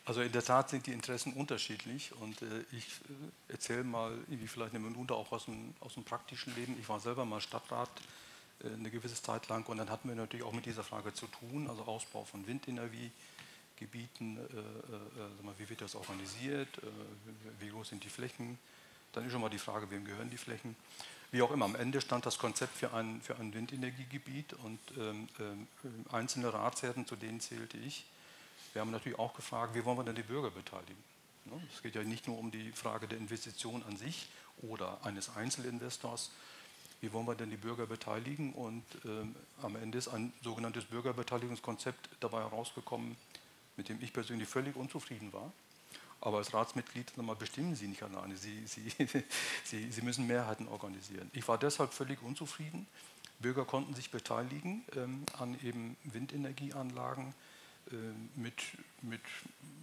Also in der Tat sind die Interessen unterschiedlich und äh, ich äh, erzähle mal irgendwie vielleicht eine Minute auch aus dem, aus dem praktischen Leben. Ich war selber mal Stadtrat äh, eine gewisse Zeit lang und dann hatten wir natürlich auch mit dieser Frage zu tun, also Ausbau von Windenergiegebieten, äh, äh, wie wird das organisiert, äh, wie groß sind die Flächen, dann ist schon mal die Frage, wem gehören die Flächen. Wie auch immer, am Ende stand das Konzept für ein, für ein Windenergiegebiet und ähm, äh, einzelne Ratsherren, zu denen zählte ich. Wir haben natürlich auch gefragt, wie wollen wir denn die Bürger beteiligen? Es geht ja nicht nur um die Frage der Investition an sich oder eines Einzelinvestors. Wie wollen wir denn die Bürger beteiligen? Und ähm, am Ende ist ein sogenanntes Bürgerbeteiligungskonzept dabei herausgekommen, mit dem ich persönlich völlig unzufrieden war. Aber als Ratsmitglied nochmal bestimmen Sie nicht alleine. Sie, Sie, Sie, Sie müssen Mehrheiten organisieren. Ich war deshalb völlig unzufrieden. Bürger konnten sich beteiligen ähm, an eben Windenergieanlagen, Mit, mit,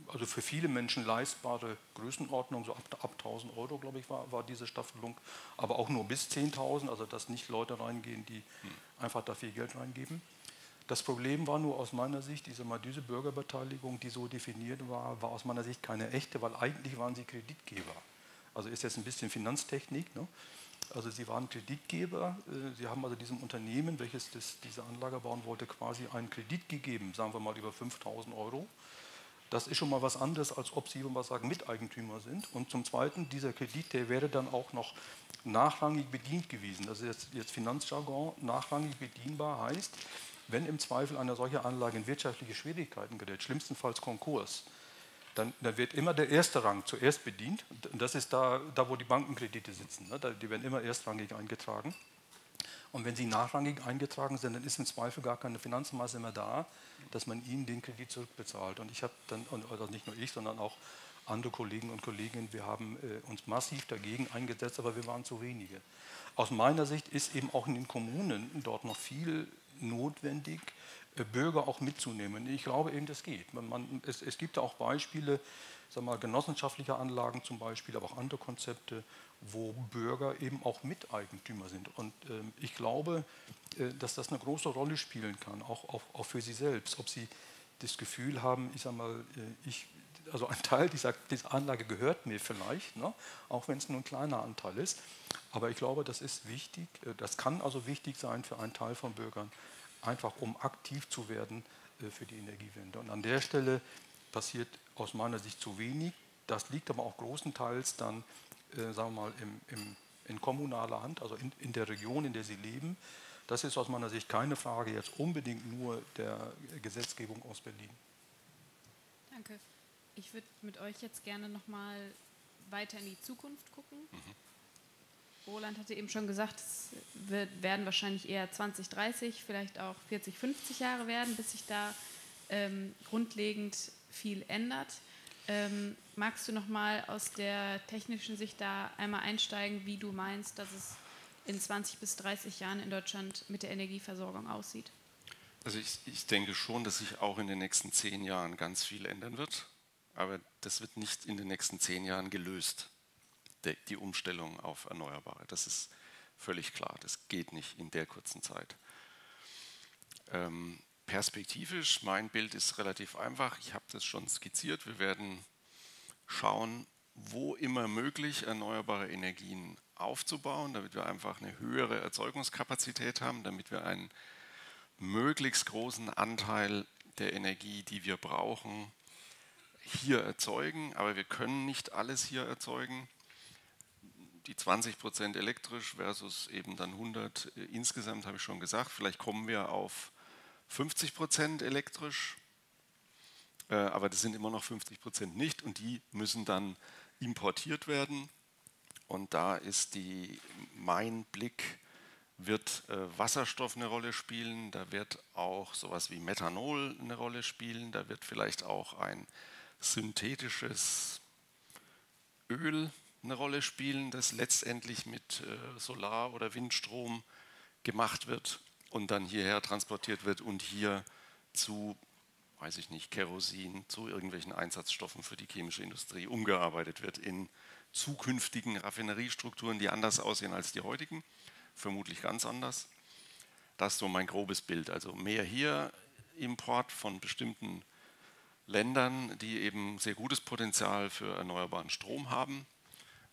also für viele Menschen leistbare Größenordnung, so ab, ab tausend Euro, glaube ich, war, war diese Staffelung, aber auch nur bis zehntausend, also dass nicht Leute reingehen, die einfach da viel Geld reingeben. Das Problem war nur aus meiner Sicht, diese, diese Bürgerbeteiligung, die so definiert war, war aus meiner Sicht keine echte, weil eigentlich waren sie Kreditgeber. Also ist jetzt ein bisschen Finanztechnik, ne? Also sie waren Kreditgeber, sie haben also diesem Unternehmen, welches das, diese Anlage bauen wollte, quasi einen Kredit gegeben, sagen wir mal über fünftausend Euro. Das ist schon mal was anderes, als ob sie, wenn wir sagen, Miteigentümer sind. Und zum Zweiten, dieser Kredit, der wäre dann auch noch nachrangig bedient gewesen. Das ist jetzt, jetzt Finanzjargon, nachrangig bedienbar heißt, wenn im Zweifel einer solcher Anlage in wirtschaftliche Schwierigkeiten gerät, schlimmstenfalls Konkurs, Dann, dann wird immer der erste Rang zuerst bedient. Und das ist da, da wo die Bankenkredite sitzen. Ne? Die werden immer erstrangig eingetragen. Und wenn sie nachrangig eingetragen sind, dann ist im Zweifel gar keine Finanzmasse mehr da, dass man ihnen den Kredit zurückbezahlt. Und ich habe dann, also nicht nur ich, sondern auch andere Kollegen und Kolleginnen, wir haben äh, uns massiv dagegen eingesetzt, aber wir waren zu wenige. Aus meiner Sicht ist eben auch in den Kommunen dort noch viel notwendig, Bürger auch mitzunehmen. Ich glaube eben, das geht. Man, man, es, es gibt auch Beispiele, sagen wir mal, genossenschaftlicher Anlagen zum Beispiel, aber auch andere Konzepte, wo Bürger eben auch Miteigentümer sind. Und ähm, ich glaube, äh, dass das eine große Rolle spielen kann, auch, auch, auch für sie selbst. Ob sie das Gefühl haben, ich sage mal, äh, ich, also ein Teil dieser, dieser Anlage gehört mir vielleicht, ne? Auch wenn es nur ein kleiner Anteil ist. Aber ich glaube, das ist wichtig, äh, das kann also wichtig sein für einen Teil von Bürgern, einfach um aktiv zu werden äh, für die Energiewende. Und an der Stelle passiert aus meiner Sicht zu wenig. Das liegt aber auch großenteils dann, äh, sagen wir mal, im, im, in kommunaler Hand, also in, in der Region, in der sie leben. Das ist aus meiner Sicht keine Frage jetzt unbedingt nur der Gesetzgebung aus Berlin. Danke. Ich würde mit euch jetzt gerne nochmal weiter in die Zukunft gucken. Mhm. Roland hatte eben schon gesagt, es wird, werden wahrscheinlich eher zwanzig, dreißig, vielleicht auch vierzig, fünfzig Jahre werden, bis sich da ähm, grundlegend viel ändert. Ähm, magst du nochmal aus der technischen Sicht da einmal einsteigen, wie du meinst, dass es in zwanzig bis dreißig Jahren in Deutschland mit der Energieversorgung aussieht? Also ich, ich denke schon, dass sich auch in den nächsten zehn Jahren ganz viel ändern wird, aber das wird nicht in den nächsten zehn Jahren gelöst. Die Umstellung auf Erneuerbare. Das ist völlig klar, das geht nicht in der kurzen Zeit. Ähm, perspektivisch, mein Bild ist relativ einfach, ich habe das schon skizziert, wir werden schauen, wo immer möglich erneuerbare Energien aufzubauen, damit wir einfach eine höhere Erzeugungskapazität haben, damit wir einen möglichst großen Anteil der Energie, die wir brauchen, hier erzeugen. Aber wir können nicht alles hier erzeugen. die zwanzig Prozent elektrisch versus eben dann hundert äh, insgesamt, habe ich schon gesagt. Vielleicht kommen wir auf fünfzig Prozent elektrisch, äh, aber das sind immer noch fünfzig Prozent nicht und die müssen dann importiert werden. Und da ist die, mein Blick, wird äh, Wasserstoff eine Rolle spielen, da wird auch sowas wie Methanol eine Rolle spielen, da wird vielleicht auch ein synthetisches Öl eine Rolle spielen, das letztendlich mit äh, Solar- oder Windstrom gemacht wird und dann hierher transportiert wird und hier zu, weiß ich nicht, Kerosin, zu irgendwelchen Einsatzstoffen für die chemische Industrie umgearbeitet wird in zukünftigen Raffineriestrukturen, die anders aussehen als die heutigen, vermutlich ganz anders. Das ist so mein grobes Bild, also mehr hier Import von bestimmten Ländern, die eben sehr gutes Potenzial für erneuerbaren Strom haben,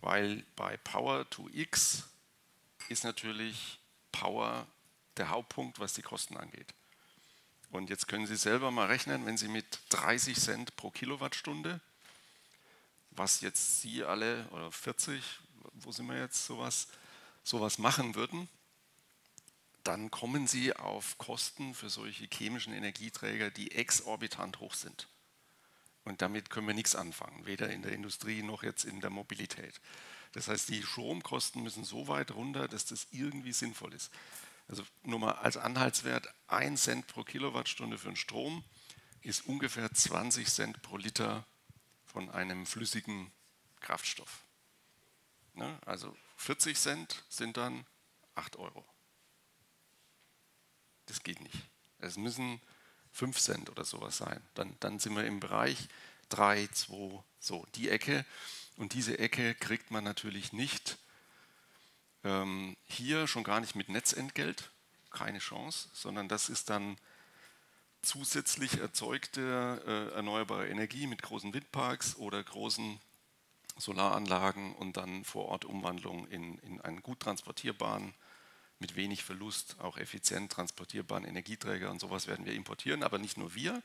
weil bei Power to X ist natürlich Power der Hauptpunkt, was die Kosten angeht. Und jetzt können Sie selber mal rechnen, wenn Sie mit dreißig Cent pro Kilowattstunde, was jetzt Sie alle, oder vierzig, wo sind wir jetzt, sowas, sowas machen würden, dann kommen Sie auf Kosten für solche chemischen Energieträger, die exorbitant hoch sind. Und damit können wir nichts anfangen, weder in der Industrie noch jetzt in der Mobilität. Das heißt, die Stromkosten müssen so weit runter, dass das irgendwie sinnvoll ist. Also nur mal als Anhaltswert, ein Cent pro Kilowattstunde für den Strom ist ungefähr zwanzig Cent pro Liter von einem flüssigen Kraftstoff. Ne? Also vierzig Cent sind dann acht Euro. Das geht nicht. Es müssen fünf Cent oder sowas sein. Dann, dann sind wir im Bereich drei, zwei, so die Ecke. Und diese Ecke kriegt man natürlich nicht ähm, hier, schon gar nicht mit Netzentgelt, keine Chance, sondern das ist dann zusätzlich erzeugte äh, erneuerbare Energie mit großen Windparks oder großen Solaranlagen und dann vor Ort Umwandlung in, in einen gut transportierbaren, mit wenig Verlust auch effizient transportierbaren Energieträger und sowas werden wir importieren, aber nicht nur wir,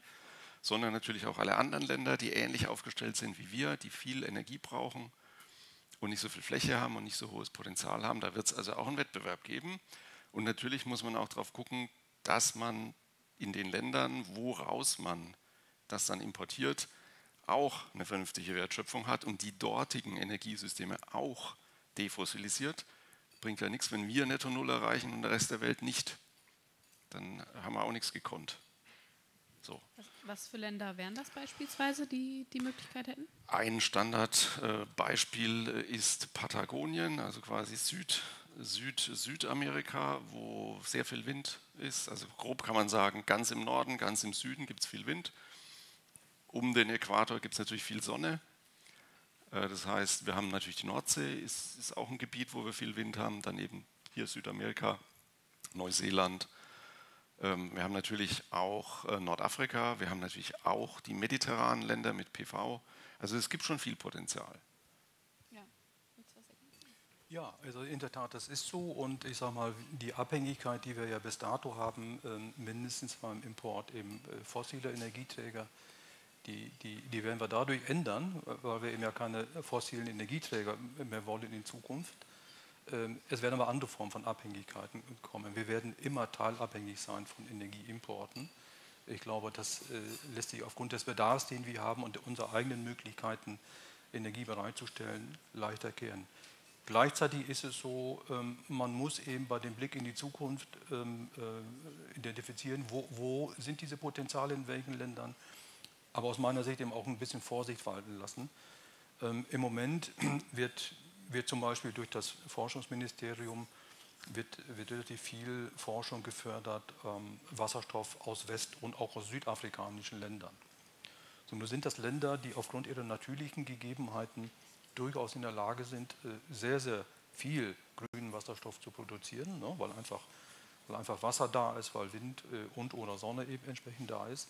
sondern natürlich auch alle anderen Länder, die ähnlich aufgestellt sind wie wir, die viel Energie brauchen und nicht so viel Fläche haben und nicht so hohes Potenzial haben. Da wird es also auch einen Wettbewerb geben und natürlich muss man auch darauf gucken, dass man in den Ländern, woraus man das dann importiert, auch eine vernünftige Wertschöpfung hat und die dortigen Energiesysteme auch defossilisiert. Bringt ja nichts, wenn wir Netto Null erreichen und der Rest der Welt nicht. Dann haben wir auch nichts gekonnt. So. Was für Länder wären das beispielsweise, die die Möglichkeit hätten? Ein Standardbeispiel ist Patagonien, also quasi Süd, Süd, Südamerika, wo sehr viel Wind ist. Also grob kann man sagen, ganz im Norden, ganz im Süden gibt es viel Wind. Um den Äquator gibt es natürlich viel Sonne. Das heißt, wir haben natürlich die Nordsee, ist, ist auch ein Gebiet, wo wir viel Wind haben, dann eben hier Südamerika, Neuseeland. Ähm, wir haben natürlich auch äh, Nordafrika, wir haben natürlich auch die mediterranen Länder mit P V. Also es gibt schon viel Potenzial. Ja, ja, also in der Tat, das ist so. Und ich sage mal, die Abhängigkeit, die wir ja bis dato haben, ähm, mindestens beim Import eben äh, fossiler Energieträger, Die, die, die werden wir dadurch ändern, weil wir eben ja keine fossilen Energieträger mehr wollen in Zukunft. Es werden aber andere Formen von Abhängigkeiten kommen. Wir werden immer teilabhängig sein von Energieimporten. Ich glaube, das lässt sich aufgrund des Bedarfs, den wir haben und unserer eigenen Möglichkeiten, Energie bereitzustellen, leichter kehren. Gleichzeitig ist es so, man muss eben bei dem Blick in die Zukunft identifizieren, wo, wo sind diese Potenziale, in welchen Ländern. Aber aus meiner Sicht eben auch ein bisschen Vorsicht walten lassen. Ähm, im Moment wird, wird zum Beispiel durch das Forschungsministerium wird, wird relativ viel Forschung gefördert, ähm, Wasserstoff aus West- und auch aus südafrikanischen Ländern. So, nur sind das Länder, die aufgrund ihrer natürlichen Gegebenheiten durchaus in der Lage sind, äh, sehr, sehr viel grünen Wasserstoff zu produzieren, ne? Weil, einfach, weil einfach Wasser da ist, weil Wind äh, und oder Sonne eben entsprechend da ist.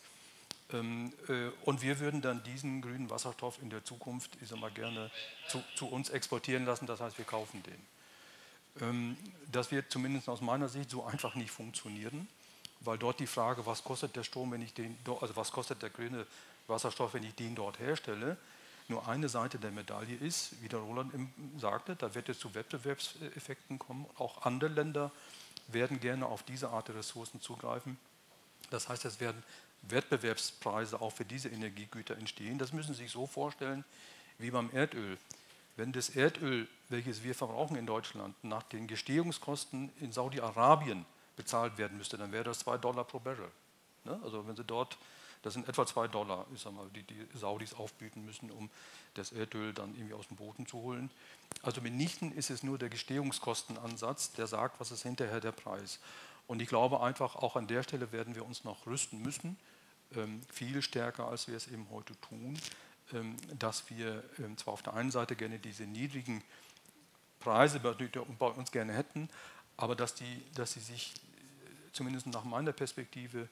Und wir würden dann diesen grünen Wasserstoff in der Zukunft, ich sag mal, gerne zu, zu uns exportieren lassen, das heißt, wir kaufen den. Das wird zumindest aus meiner Sicht so einfach nicht funktionieren, weil dort die Frage, was kostet der Strom, wenn ich den, also was kostet der grüne Wasserstoff, wenn ich den dort herstelle, nur eine Seite der Medaille ist, wie der Roland sagte, da wird es zu Wettbewerbseffekten kommen. Auch andere Länder werden gerne auf diese Art der Ressourcen zugreifen. Das heißt, es werden Wettbewerbspreise auch für diese Energiegüter entstehen. Das müssen Sie sich so vorstellen wie beim Erdöl. Wenn das Erdöl, welches wir verbrauchen in Deutschland, nach den Gestehungskosten in Saudi-Arabien bezahlt werden müsste, dann wäre das zwei Dollar pro Barrel. Ne? Also wenn Sie dort, das sind etwa zwei Dollar, ich sag mal, die die Saudis aufbieten müssen, um das Erdöl dann irgendwie aus dem Boden zu holen. Also mitnichten ist es nur der Gestehungskostenansatz, der sagt, was ist hinterher der Preis. Und ich glaube einfach, auch an der Stelle werden wir uns noch rüsten müssen, ähm, viel stärker, als wir es eben heute tun, ähm, dass wir ähm, zwar auf der einen Seite gerne diese niedrigen Preise bei uns gerne hätten, aber dass die, dass sie sich zumindest nach meiner Perspektive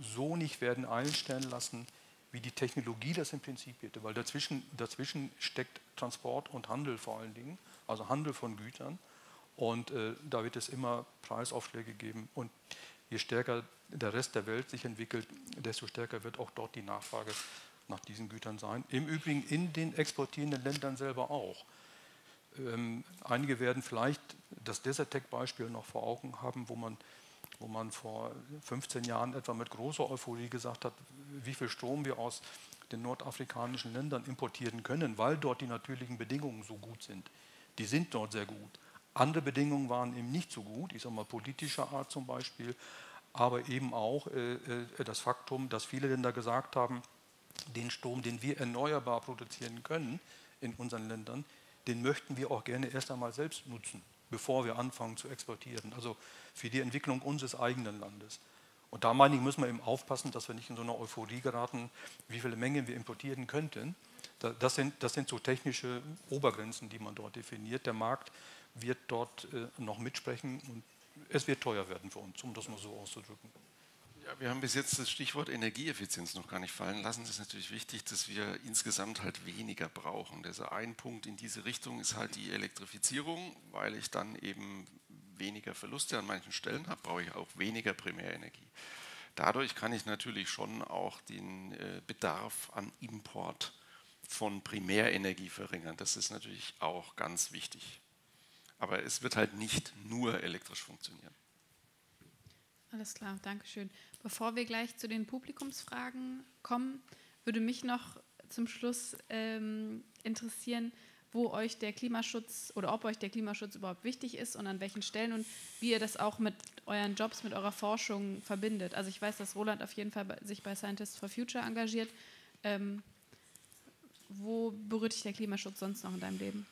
so nicht werden einstellen lassen, wie die Technologie das im Prinzip hätte, weil dazwischen, dazwischen steckt Transport und Handel vor allen Dingen, also Handel von Gütern, und äh, da wird es immer Preisaufschläge geben, und je stärker der Rest der Welt sich entwickelt, desto stärker wird auch dort die Nachfrage nach diesen Gütern sein, im Übrigen in den exportierenden Ländern selber auch. Ähm, einige werden vielleicht das Desertec-Beispiel noch vor Augen haben, wo man wo man vor fünfzehn Jahren etwa mit großer Euphorie gesagt hat, wie viel Strom wir aus den nordafrikanischen Ländern importieren können, weil dort die natürlichen Bedingungen so gut sind. Die sind dort sehr gut. Andere Bedingungen waren eben nicht so gut, ich sage mal politischer Art zum Beispiel, aber eben auch äh, das Faktum, dass viele Länder gesagt haben, den Strom, den wir erneuerbar produzieren können in unseren Ländern, den möchten wir auch gerne erst einmal selbst nutzen, bevor wir anfangen zu exportieren, also für die Entwicklung unseres eigenen Landes. Und da meine ich, müssen wir eben aufpassen, dass wir nicht in so eine Euphorie geraten, wie viele Mengen wir importieren könnten. Das sind, das sind so technische Obergrenzen, die man dort definiert. Der Markt wird dort noch mitsprechen und es wird teuer werden für uns, um das mal so auszudrücken. Ja, wir haben bis jetzt das Stichwort Energieeffizienz noch gar nicht fallen lassen. Es ist natürlich wichtig, dass wir insgesamt halt weniger brauchen. Also ein Punkt in diese Richtung ist halt die Elektrifizierung, weil ich dann eben weniger Verluste an manchen Stellen habe, brauche ich auch weniger Primärenergie. Dadurch kann ich natürlich schon auch den Bedarf an Import von Primärenergie verringern. Das ist natürlich auch ganz wichtig. Aber es wird halt nicht nur elektrisch funktionieren. Alles klar, danke schön. Bevor wir gleich zu den Publikumsfragen kommen, würde mich noch zum Schluss ähm, interessieren, wo euch der Klimaschutz oder ob euch der Klimaschutz überhaupt wichtig ist und an welchen Stellen und wie ihr das auch mit euren Jobs, mit eurer Forschung verbindet. Also ich weiß, dass Roland auf jeden Fall bei, sich bei Scientists for Future engagiert. Ähm, wo berührt dich der Klimaschutz sonst noch in deinem Leben?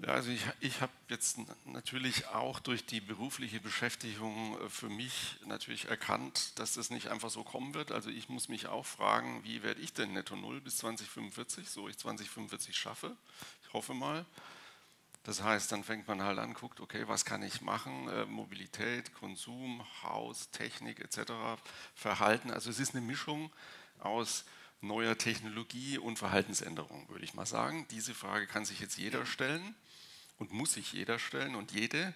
Ja, also ich, ich habe jetzt natürlich auch durch die berufliche Beschäftigung für mich natürlich erkannt, dass das nicht einfach so kommen wird. Also ich muss mich auch fragen, wie werde ich denn netto null bis zwanzig fünfundvierzig, so ich zwanzig fünfundvierzig schaffe, ich hoffe mal. Das heißt, dann fängt man halt an, guckt, okay, was kann ich machen, Mobilität, Konsum, Haus, Technik et cetera, Verhalten, also es ist eine Mischung aus neuer Technologie und Verhaltensänderung, würde ich mal sagen. Diese Frage kann sich jetzt jeder stellen und muss sich jeder stellen und jede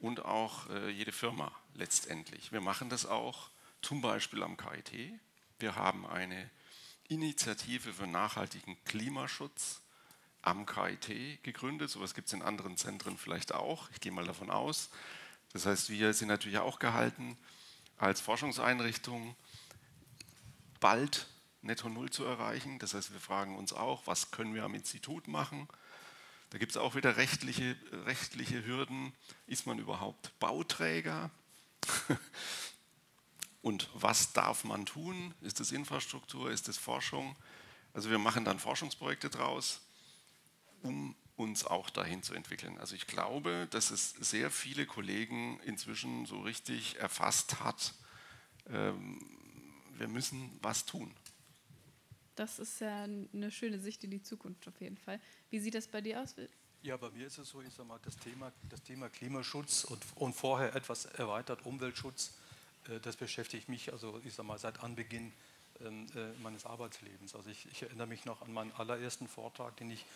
und auch äh, jede Firma letztendlich. Wir machen das auch zum Beispiel am K I T. Wir haben eine Initiative für nachhaltigen Klimaschutz am K I T gegründet. Sowas gibt es in anderen Zentren vielleicht auch. Ich gehe mal davon aus. Das heißt, wir sind natürlich auch gehalten, als Forschungseinrichtung bald netto null zu erreichen. Das heißt, wir fragen uns auch, was können wir am Institut machen? Da gibt es auch wieder rechtliche, rechtliche Hürden. Ist man überhaupt Bauträger? Und was darf man tun? Ist das Infrastruktur? Ist das Forschung? Also wir machen dann Forschungsprojekte draus, um uns auch dahin zu entwickeln. Also ich glaube, dass es sehr viele Kollegen inzwischen so richtig erfasst hat, ähm, wir müssen was tun. Das ist ja eine schöne Sicht in die Zukunft auf jeden Fall. Wie sieht das bei dir aus? Ja, bei mir ist es so, ich sage mal, das Thema, das Thema Klimaschutz und, und vorher etwas erweitert Umweltschutz, äh, das beschäftigt mich, also ich sage mal, seit Anbeginn ähm, äh, meines Arbeitslebens. Also ich, ich erinnere mich noch an meinen allerersten Vortrag, den ich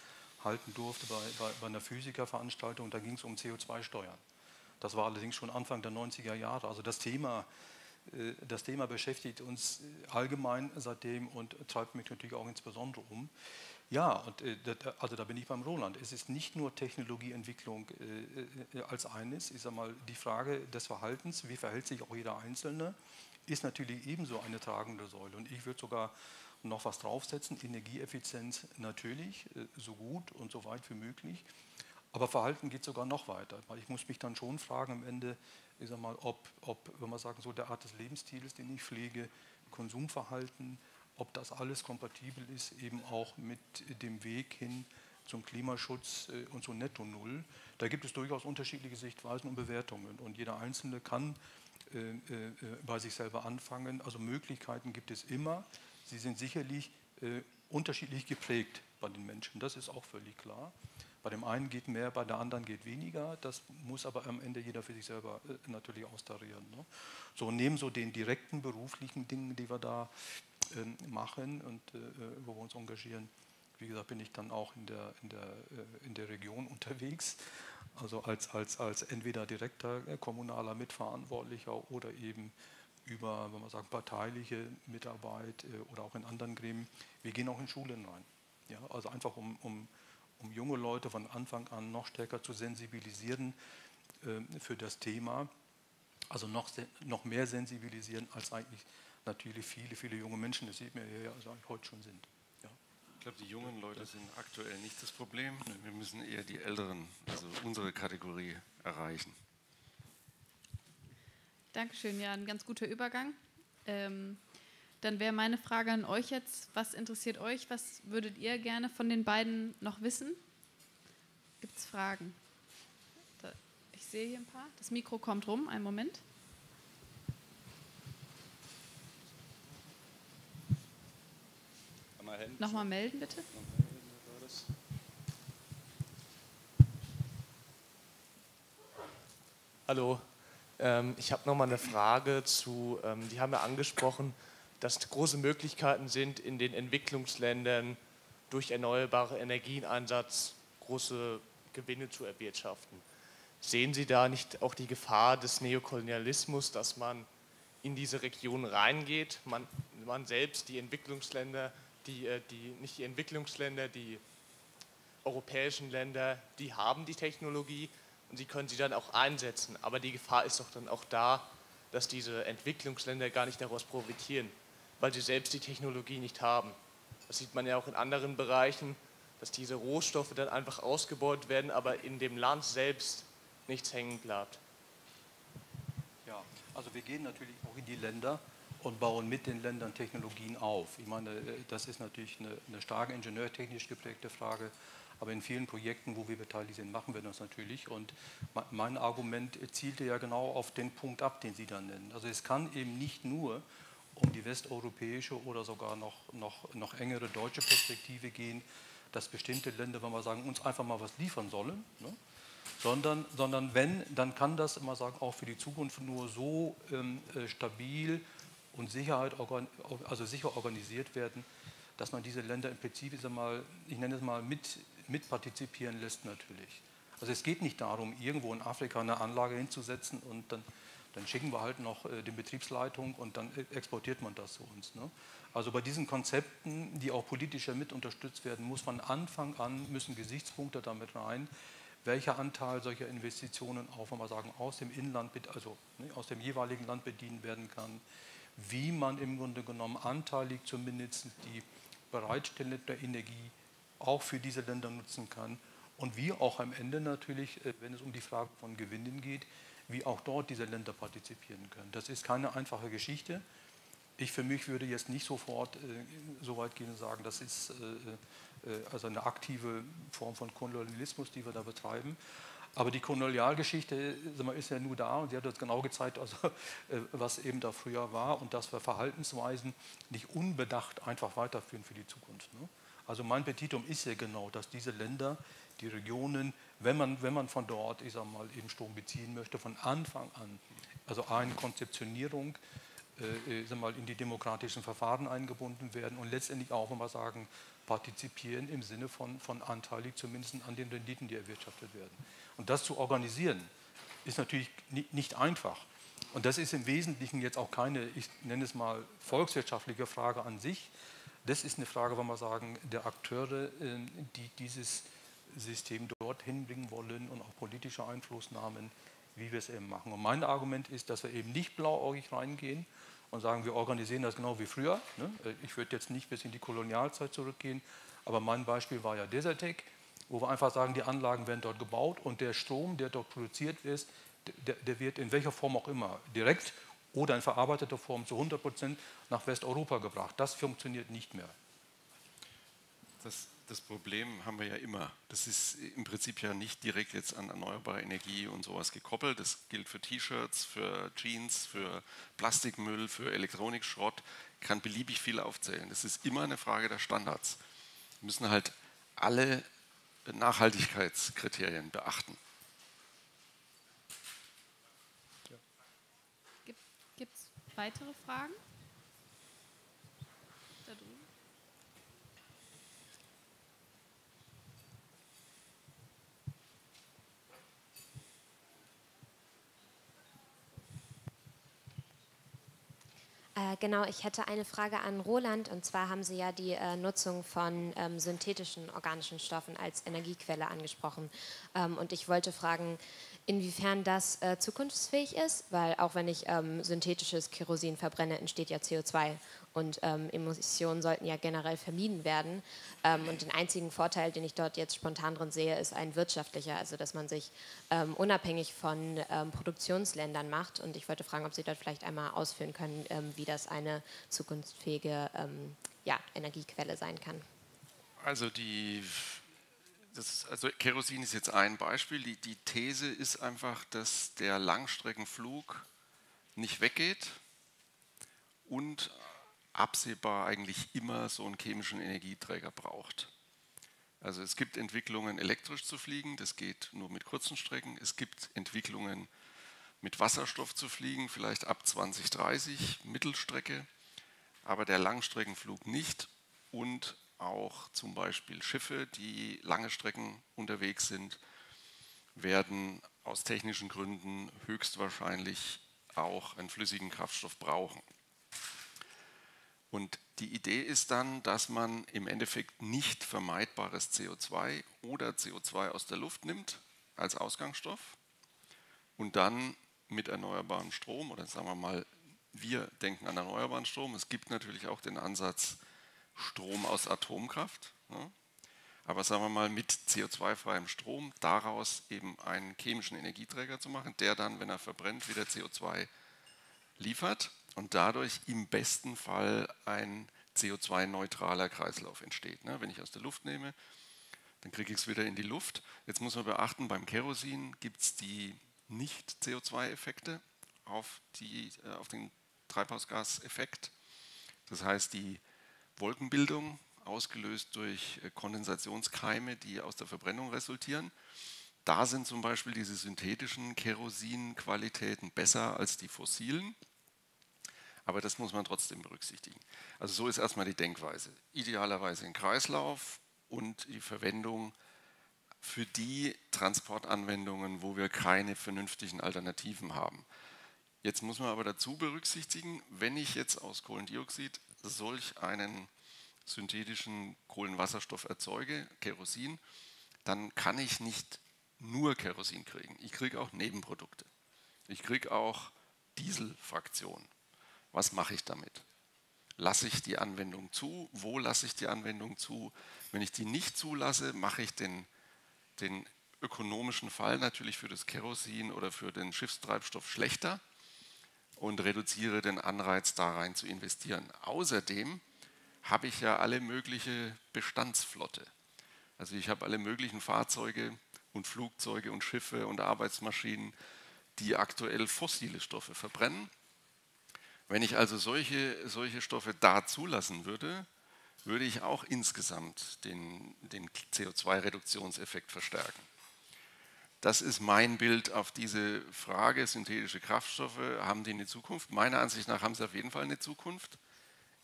halten durfte bei, bei, bei einer Physikerveranstaltung, da ging es um C O zwei Steuern. Das war allerdings schon Anfang der neunziger Jahre, also das Thema... Das Thema beschäftigt uns allgemein seitdem und treibt mich natürlich auch insbesondere um. Ja, und, also da bin ich beim Roland. Es ist nicht nur Technologieentwicklung äh, als eines. Ich sage mal, die Frage des Verhaltens, wie verhält sich auch jeder Einzelne, ist natürlich ebenso eine tragende Säule. Und ich würde sogar noch was draufsetzen, Energieeffizienz natürlich, äh, so gut und so weit wie möglich. Aber Verhalten geht sogar noch weiter, weil ich muss mich dann schon fragen am Ende, ich sag mal, ob, ob, wenn man sagen so, der Art des Lebensstils, den ich pflege, Konsumverhalten, ob das alles kompatibel ist, eben auch mit dem Weg hin zum Klimaschutz und zu Netto Null. Da gibt es durchaus unterschiedliche Sichtweisen und Bewertungen. Und jeder Einzelne kann äh, äh, bei sich selber anfangen. Also Möglichkeiten gibt es immer. Sie sind sicherlich äh, unterschiedlich geprägt bei den Menschen. Das ist auch völlig klar. Bei dem einen geht mehr, bei der anderen geht weniger. Das muss aber am Ende jeder für sich selber äh, natürlich austarieren. Ne? So, neben so den direkten beruflichen Dingen, die wir da machen und äh, wo wir uns engagieren. Wie gesagt, bin ich dann auch in der, in der, äh, in der Region unterwegs, also als, als, als entweder direkter äh, kommunaler Mitverantwortlicher oder eben über, wenn man sagt, parteiliche Mitarbeit äh, oder auch in anderen Gremien. Wir gehen auch in Schulen rein. Ja? Also einfach, um, um, um junge Leute von Anfang an noch stärker zu sensibilisieren äh, für das Thema, also noch, noch mehr sensibilisieren als eigentlich natürlich viele, viele junge Menschen, das sieht man ja, also heute schon sind. Ja. Ich glaube, die jungen Leute sind aktuell nicht das Problem. Wir müssen eher die Älteren, also unsere Kategorie, erreichen. Dankeschön, ja, ein ganz guter Übergang. Ähm, dann wäre meine Frage an euch jetzt, was interessiert euch, was würdet ihr gerne von den beiden noch wissen? Gibt es Fragen? Da, ich sehe hier ein paar. Das Mikro kommt rum, einen Moment. Nochmal melden, bitte. Hallo, ähm, ich habe nochmal eine Frage zu, ähm, die haben ja angesprochen, dass große Möglichkeiten sind, in den Entwicklungsländern durch erneuerbare Energieneinsatz große Gewinne zu erwirtschaften. Sehen Sie da nicht auch die Gefahr des Neokolonialismus, dass man in diese Region reingeht, man, man selbst die Entwicklungsländer, Die, die, nicht die Entwicklungsländer, die europäischen Länder, die haben die Technologie und sie können sie dann auch einsetzen. Aber die Gefahr ist doch dann auch da, dass diese Entwicklungsländer gar nicht daraus profitieren, weil sie selbst die Technologie nicht haben. Das sieht man ja auch in anderen Bereichen, dass diese Rohstoffe dann einfach ausgebeutet werden, aber in dem Land selbst nichts hängen bleibt. Ja, also wir gehen natürlich auch in die Länder und bauen mit den Ländern Technologien auf. Ich meine, das ist natürlich eine, eine starke ingenieurtechnisch geprägte Frage, aber in vielen Projekten, wo wir beteiligt sind, machen wir das natürlich. Und mein Argument zielte ja genau auf den Punkt ab, den Sie dann nennen. Also es kann eben nicht nur um die westeuropäische oder sogar noch, noch, noch engere deutsche Perspektive gehen, dass bestimmte Länder, wenn wir sagen, uns einfach mal was liefern sollen, ne? Sondern, sondern wenn, dann kann das immer sagen, auch für die Zukunft nur so ähm, stabil und Sicherheit, also sicher organisiert werden, dass man diese Länder im Prinzip, ich, mal, ich nenne es mal, mit, mit partizipieren lässt natürlich. Also es geht nicht darum, irgendwo in Afrika eine Anlage hinzusetzen und dann, dann schicken wir halt noch äh, die Betriebsleitung und dann exportiert man das zu uns. Ne? Also bei diesen Konzepten, die auch politisch mit unterstützt werden, muss von Anfang an, müssen Gesichtspunkte damit rein, welcher Anteil solcher Investitionen auch, wenn wir sagen, aus dem Inland, also ne, aus dem jeweiligen Land bedient werden kann, wie man im Grunde genommen anteilig zumindest die Bereitstellung der Energie auch für diese Länder nutzen kann und wie auch am Ende natürlich, wenn es um die Frage von Gewinnen geht, wie auch dort diese Länder partizipieren können. Das ist keine einfache Geschichte. Ich für mich würde jetzt nicht sofort äh, so weit gehen und sagen, das ist äh, äh, also eine aktive Form von Kolonialismus, die wir da betreiben. Aber die Kolonialgeschichte ist ja nur da und sie hat uns genau gezeigt, also, was eben da früher war und dass wir Verhaltensweisen nicht unbedacht einfach weiterführen für die Zukunft. Ne? Also mein Petitum ist ja genau, dass diese Länder, die Regionen, wenn man, wenn man von dort, ich sag mal, eben Strom beziehen möchte, von Anfang an, also eine Konzeptionierung, äh, ich sag mal, in die demokratischen Verfahren eingebunden werden und letztendlich auch, wenn wir sagen, partizipieren im Sinne von, von anteilig zumindest an den Renditen, die erwirtschaftet werden. Und das zu organisieren, ist natürlich nicht einfach. Und das ist im Wesentlichen jetzt auch keine, ich nenne es mal, volkswirtschaftliche Frage an sich, Das ist eine Frage, wenn wir sagen, der Akteure, die dieses System dorthin bringen wollen und auch politische Einflussnahmen, wie wir es eben machen. Und mein Argument ist, dass wir eben nicht blauäugig reingehen und sagen, wir organisieren das genau wie früher. Ich würde jetzt nicht bis in die Kolonialzeit zurückgehen, aber mein Beispiel war ja Desertec, wo wir einfach sagen, die Anlagen werden dort gebaut und der Strom, der dort produziert ist, der, der wird in welcher Form auch immer direkt oder in verarbeiteter Form zu hundert Prozent nach Westeuropa gebracht. Das funktioniert nicht mehr. Das, das Problem haben wir ja immer. Das ist im Prinzip ja nicht direkt jetzt an erneuerbare Energie und sowas gekoppelt. Das gilt für T-Shirts, für Jeans, für Plastikmüll, für Elektronikschrott. Kann beliebig viel aufzählen. Das ist immer eine Frage der Standards. Wir müssen halt alle Nachhaltigkeitskriterien beachten. Gibt es weitere Fragen? Da drüben. Äh, genau, ich hätte eine Frage an Roland, und zwar haben Sie ja die äh, Nutzung von ähm, synthetischen organischen Stoffen als Energiequelle angesprochen. Ähm, und ich wollte fragen, inwiefern das äh, zukunftsfähig ist, weil auch wenn ich ähm, synthetisches Kerosin verbrenne, entsteht ja C O zwei und ähm, Emissionen sollten ja generell vermieden werden. Ähm, und den einzigen Vorteil, den ich dort jetzt spontan drin sehe, ist ein wirtschaftlicher, also dass man sich ähm, unabhängig von ähm, Produktionsländern macht. Und ich wollte fragen, ob Sie dort vielleicht einmal ausführen können, ähm, wie das eine zukunftsfähige ähm, ja, Energiequelle sein kann. Also die... Das, also Kerosin ist jetzt ein Beispiel. Die, die These ist einfach, dass der Langstreckenflug nicht weggeht und absehbar eigentlich immer so einen chemischen Energieträger braucht. Also es gibt Entwicklungen, elektrisch zu fliegen, das geht nur mit kurzen Strecken. Es gibt Entwicklungen, mit Wasserstoff zu fliegen, vielleicht ab zwanzig dreißig, Mittelstrecke, aber der Langstreckenflug nicht und auch zum Beispiel Schiffe, die lange Strecken unterwegs sind, werden aus technischen Gründen höchstwahrscheinlich auch einen flüssigen Kraftstoff brauchen. Und die Idee ist dann, dass man im Endeffekt nicht vermeidbares C O zwei oder C O zwei aus der Luft nimmt als Ausgangsstoff und dann mit erneuerbarem Strom, oder sagen wir mal, wir denken an erneuerbaren Strom. Es gibt natürlich auch den Ansatz, Strom aus Atomkraft, ne? Aber sagen wir mal mit C O zwei freiem Strom, daraus eben einen chemischen Energieträger zu machen, der dann, wenn er verbrennt, wieder C O zwei liefert und dadurch im besten Fall ein C O zwei neutraler Kreislauf entsteht. Ne? Wenn ich aus der Luft nehme, dann kriege ich es wieder in die Luft. Jetzt muss man beachten, beim Kerosin gibt es die Nicht-C O zwei Effekte auf, die, äh, auf den Treibhausgaseffekt. Das heißt, die Wolkenbildung, ausgelöst durch Kondensationskeime, die aus der Verbrennung resultieren. Da sind zum Beispiel diese synthetischen Kerosinqualitäten besser als die fossilen, aber das muss man trotzdem berücksichtigen. Also so ist erstmal die Denkweise. Idealerweise ein Kreislauf und die Verwendung für die Transportanwendungen, wo wir keine vernünftigen Alternativen haben. Jetzt muss man aber dazu berücksichtigen, wenn ich jetzt aus Kohlendioxid solch einen synthetischen Kohlenwasserstoff erzeuge, Kerosin, dann kann ich nicht nur Kerosin kriegen. Ich kriege auch Nebenprodukte. Ich kriege auch Dieselfraktionen. Was mache ich damit? Lasse ich die Anwendung zu? Wo lasse ich die Anwendung zu? Wenn ich die nicht zulasse, mache ich den, den ökonomischen Fall natürlich für das Kerosin oder für den Schiffstreibstoff schlechter und reduziere den Anreiz, da rein zu investieren. Außerdem habe ich ja alle mögliche Bestandsflotte. Also ich habe alle möglichen Fahrzeuge und Flugzeuge und Schiffe und Arbeitsmaschinen, die aktuell fossile Stoffe verbrennen. Wenn ich also solche, solche Stoffe da zulassen würde, würde ich auch insgesamt den, den C O zwei Reduktionseffekt verstärken. Das ist mein Bild auf diese Frage. Synthetische Kraftstoffe, haben die eine Zukunft? Meiner Ansicht nach haben sie auf jeden Fall eine Zukunft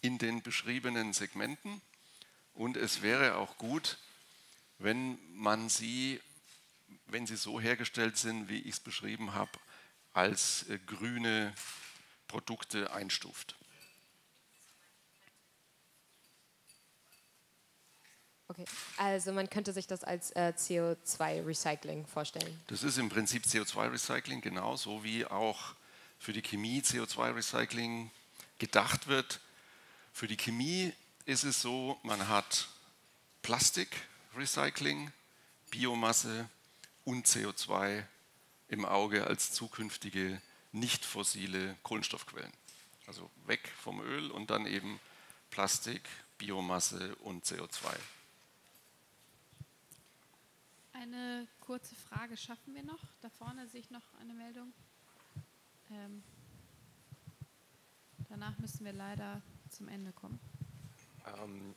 in den beschriebenen Segmenten. Und es wäre auch gut, wenn man sie, wenn sie so hergestellt sind, wie ich es beschrieben habe, als grüne Produkte einstuft. Okay, also man könnte sich das als äh, C O zwei Recycling vorstellen. Das ist im Prinzip C O zwei Recycling, genauso wie auch für die Chemie C O zwei Recycling gedacht wird. Für die Chemie ist es so, man hat Plastikrecycling, Biomasse und C O zwei im Auge als zukünftige nicht fossile Kohlenstoffquellen. Also weg vom Öl und dann eben Plastik, Biomasse und C O zwei. Eine kurze Frage schaffen wir noch. Da vorne sehe ich noch eine Meldung. Ähm, danach müssen wir leider zum Ende kommen. Ähm,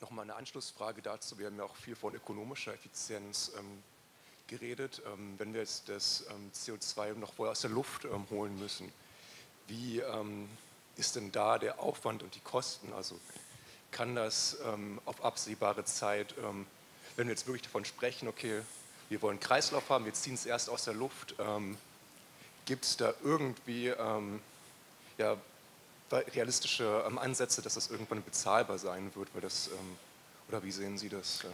Nochmal eine Anschlussfrage dazu. Wir haben ja auch viel von ökonomischer Effizienz ähm, geredet. Ähm, wenn wir jetzt das ähm, C O zwei noch vorher aus der Luft ähm, holen müssen, wie ähm, ist denn da der Aufwand und die Kosten? Also kann das ähm, auf absehbare Zeit, ähm, wenn wir jetzt wirklich davon sprechen, okay, wir wollen einen Kreislauf haben, wir ziehen es erst aus der Luft, ähm, gibt es da irgendwie ähm, ja, realistische ähm, Ansätze, dass das irgendwann bezahlbar sein wird? Weil das, ähm, oder wie sehen Sie das? Ähm?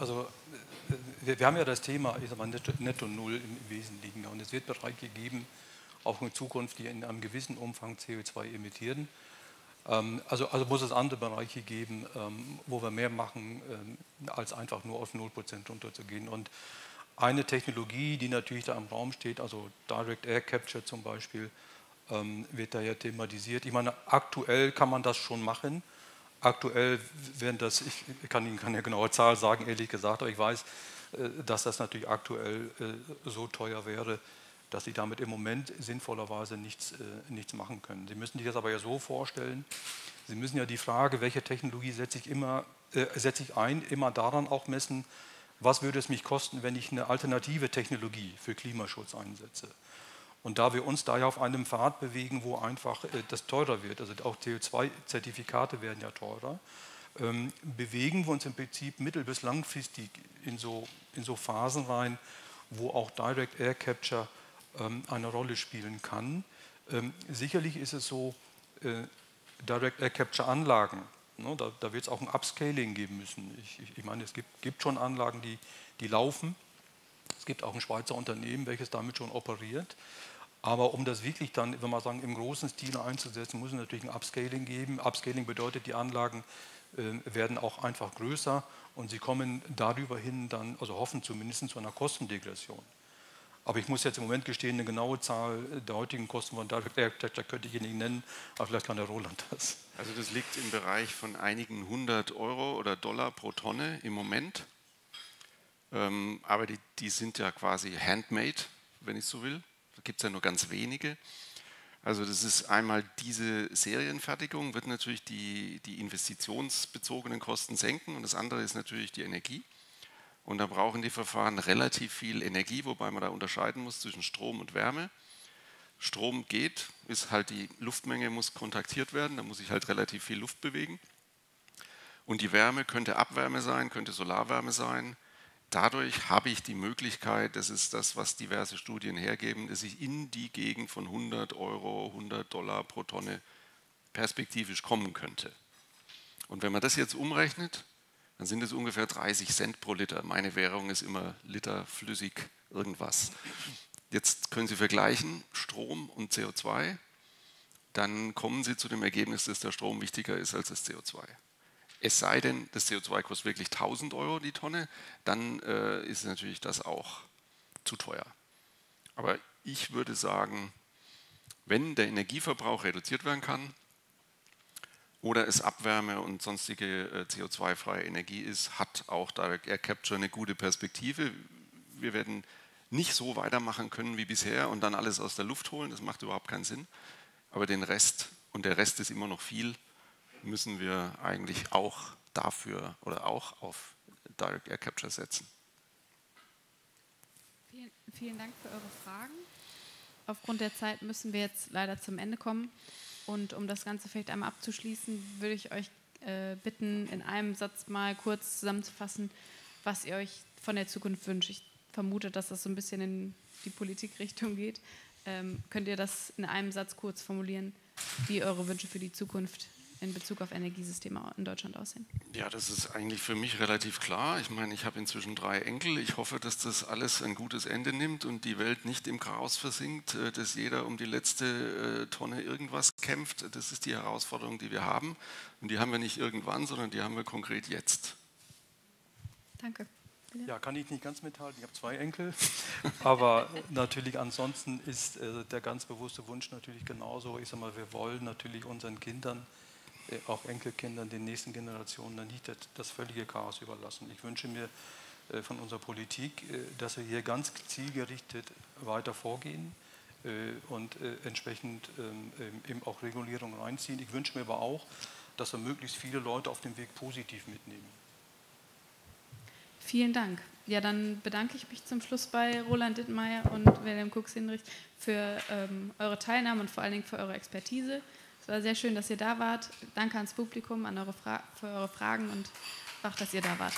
Also, wir, wir haben ja das Thema, ich sag mal, Netto, Netto Null im Wesentlichen. Und es wird bereitgegeben, auch in Zukunft, die in einem gewissen Umfang C O zwei emittieren. Ähm, also, also muss es andere Bereiche geben, ähm, wo wir mehr machen, ähm, als einfach nur auf null Prozent runterzugehen. Und eine Technologie, die natürlich da im Raum steht, also Direct Air Capture zum Beispiel, ähm, wird da ja thematisiert. Ich meine, aktuell kann man das schon machen. Aktuell werden das, ich kann Ihnen keine genaue Zahl sagen, ehrlich gesagt, aber ich weiß, dass das natürlich aktuell so teuer wäre, dass Sie damit im Moment sinnvollerweise nichts, nichts machen können. Sie müssen sich das aber ja so vorstellen, Sie müssen ja die Frage, welche Technologie setze ich, immer, äh, setze ich ein, immer daran auch messen, was würde es mich kosten, wenn ich eine alternative Technologie für Klimaschutz einsetze. Und da wir uns da ja auf einem Pfad bewegen, wo einfach äh, das teurer wird, also auch C O zwei Zertifikate werden ja teurer, ähm, bewegen wir uns im Prinzip mittel- bis langfristig in so, in so Phasen rein, wo auch Direct Air Capture ähm, eine Rolle spielen kann. Ähm, sicherlich ist es so, äh, Direct Air Capture Anlagen, ne, da, da wird es auch ein Upscaling geben müssen. Ich, ich, ich meine, es gibt, gibt schon Anlagen, die, die laufen. Es gibt auch ein Schweizer Unternehmen, welches damit schon operiert. Aber um das wirklich dann, wenn wir sagen, im großen Stil einzusetzen, muss es natürlich ein Upscaling geben. Upscaling bedeutet, die Anlagen äh, werden auch einfach größer und sie kommen darüber hin dann, also hoffen zumindest zu einer Kostendegression. Aber ich muss jetzt im Moment gestehen, eine genaue Zahl der heutigen Kosten von Direct Air Capture könnte ich Ihnen nennen, aber vielleicht kann der Roland das. Also das liegt im Bereich von einigen hundert Euro oder Dollar pro Tonne im Moment. Ähm, aber die, die sind ja quasi handmade, wenn ich so will. Da gibt es ja nur ganz wenige. Also das ist einmal diese Serienfertigung, wird natürlich die, die investitionsbezogenen Kosten senken und das andere ist natürlich die Energie. Und da brauchen die Verfahren relativ viel Energie, wobei man da unterscheiden muss zwischen Strom und Wärme. Strom geht, ist halt die Luftmenge muss kontaktiert werden, da muss ich halt relativ viel Luft bewegen. Und die Wärme könnte Abwärme sein, könnte Solarwärme sein. Dadurch habe ich die Möglichkeit, das ist das, was diverse Studien hergeben, dass ich in die Gegend von hundert Euro, hundert Dollar pro Tonne perspektivisch kommen könnte. Und wenn man das jetzt umrechnet, dann sind es ungefähr dreißig Cent pro Liter. Meine Währung ist immer Liter flüssig irgendwas. Jetzt können Sie vergleichen Strom und C O zwei, dann kommen Sie zu dem Ergebnis, dass der Strom wichtiger ist als das C O zwei. Es sei denn, das C O zwei kostet wirklich tausend Euro die Tonne, dann äh, ist natürlich das auch zu teuer. Aber ich würde sagen, wenn der Energieverbrauch reduziert werden kann oder es Abwärme und sonstige äh, C O zwei freie Energie ist, hat auch Direct Air Capture eine gute Perspektive. Wir werden nicht so weitermachen können wie bisher und dann alles aus der Luft holen, das macht überhaupt keinen Sinn. Aber den Rest, und der Rest ist immer noch viel, müssen wir eigentlich auch dafür oder auch auf Direct Air Capture setzen. Vielen, vielen Dank für eure Fragen. Aufgrund der Zeit müssen wir jetzt leider zum Ende kommen. Und um das Ganze vielleicht einmal abzuschließen, würde ich euch äh, bitten, in einem Satz mal kurz zusammenzufassen, was ihr euch von der Zukunft wünscht. Ich vermute, dass das so ein bisschen in die Politikrichtung geht. Ähm, könnt ihr das in einem Satz kurz formulieren, wie eure Wünsche für die Zukunft in Bezug auf Energiesysteme in Deutschland aussehen? Ja, das ist eigentlich für mich relativ klar. Ich meine, ich habe inzwischen drei Enkel. Ich hoffe, dass das alles ein gutes Ende nimmt und die Welt nicht im Chaos versinkt, dass jeder um die letzte Tonne irgendwas kämpft. Das ist die Herausforderung, die wir haben. Und die haben wir nicht irgendwann, sondern die haben wir konkret jetzt. Danke. Ja, kann ich nicht ganz mithalten, ich habe zwei Enkel, aber natürlich ansonsten ist äh, der ganz bewusste Wunsch natürlich genauso, ich sage mal, wir wollen natürlich unseren Kindern, äh, auch Enkelkindern, den nächsten Generationen dann nicht das, das völlige Chaos überlassen. Ich wünsche mir äh, von unserer Politik, äh, dass wir hier ganz zielgerichtet weiter vorgehen äh, und äh, entsprechend äh, eben auch Regulierung reinziehen. Ich wünsche mir aber auch, dass wir möglichst viele Leute auf dem Weg positiv mitnehmen. Vielen Dank. Ja, dann bedanke ich mich zum Schluss bei Roland Dittmeyer und Wilhelm Kuckshinrichs für ähm, eure Teilnahme und vor allen Dingen für eure Expertise. Es war sehr schön, dass ihr da wart. Danke ans Publikum, an eure Fra- für eure Fragen und auch, dass ihr da wart.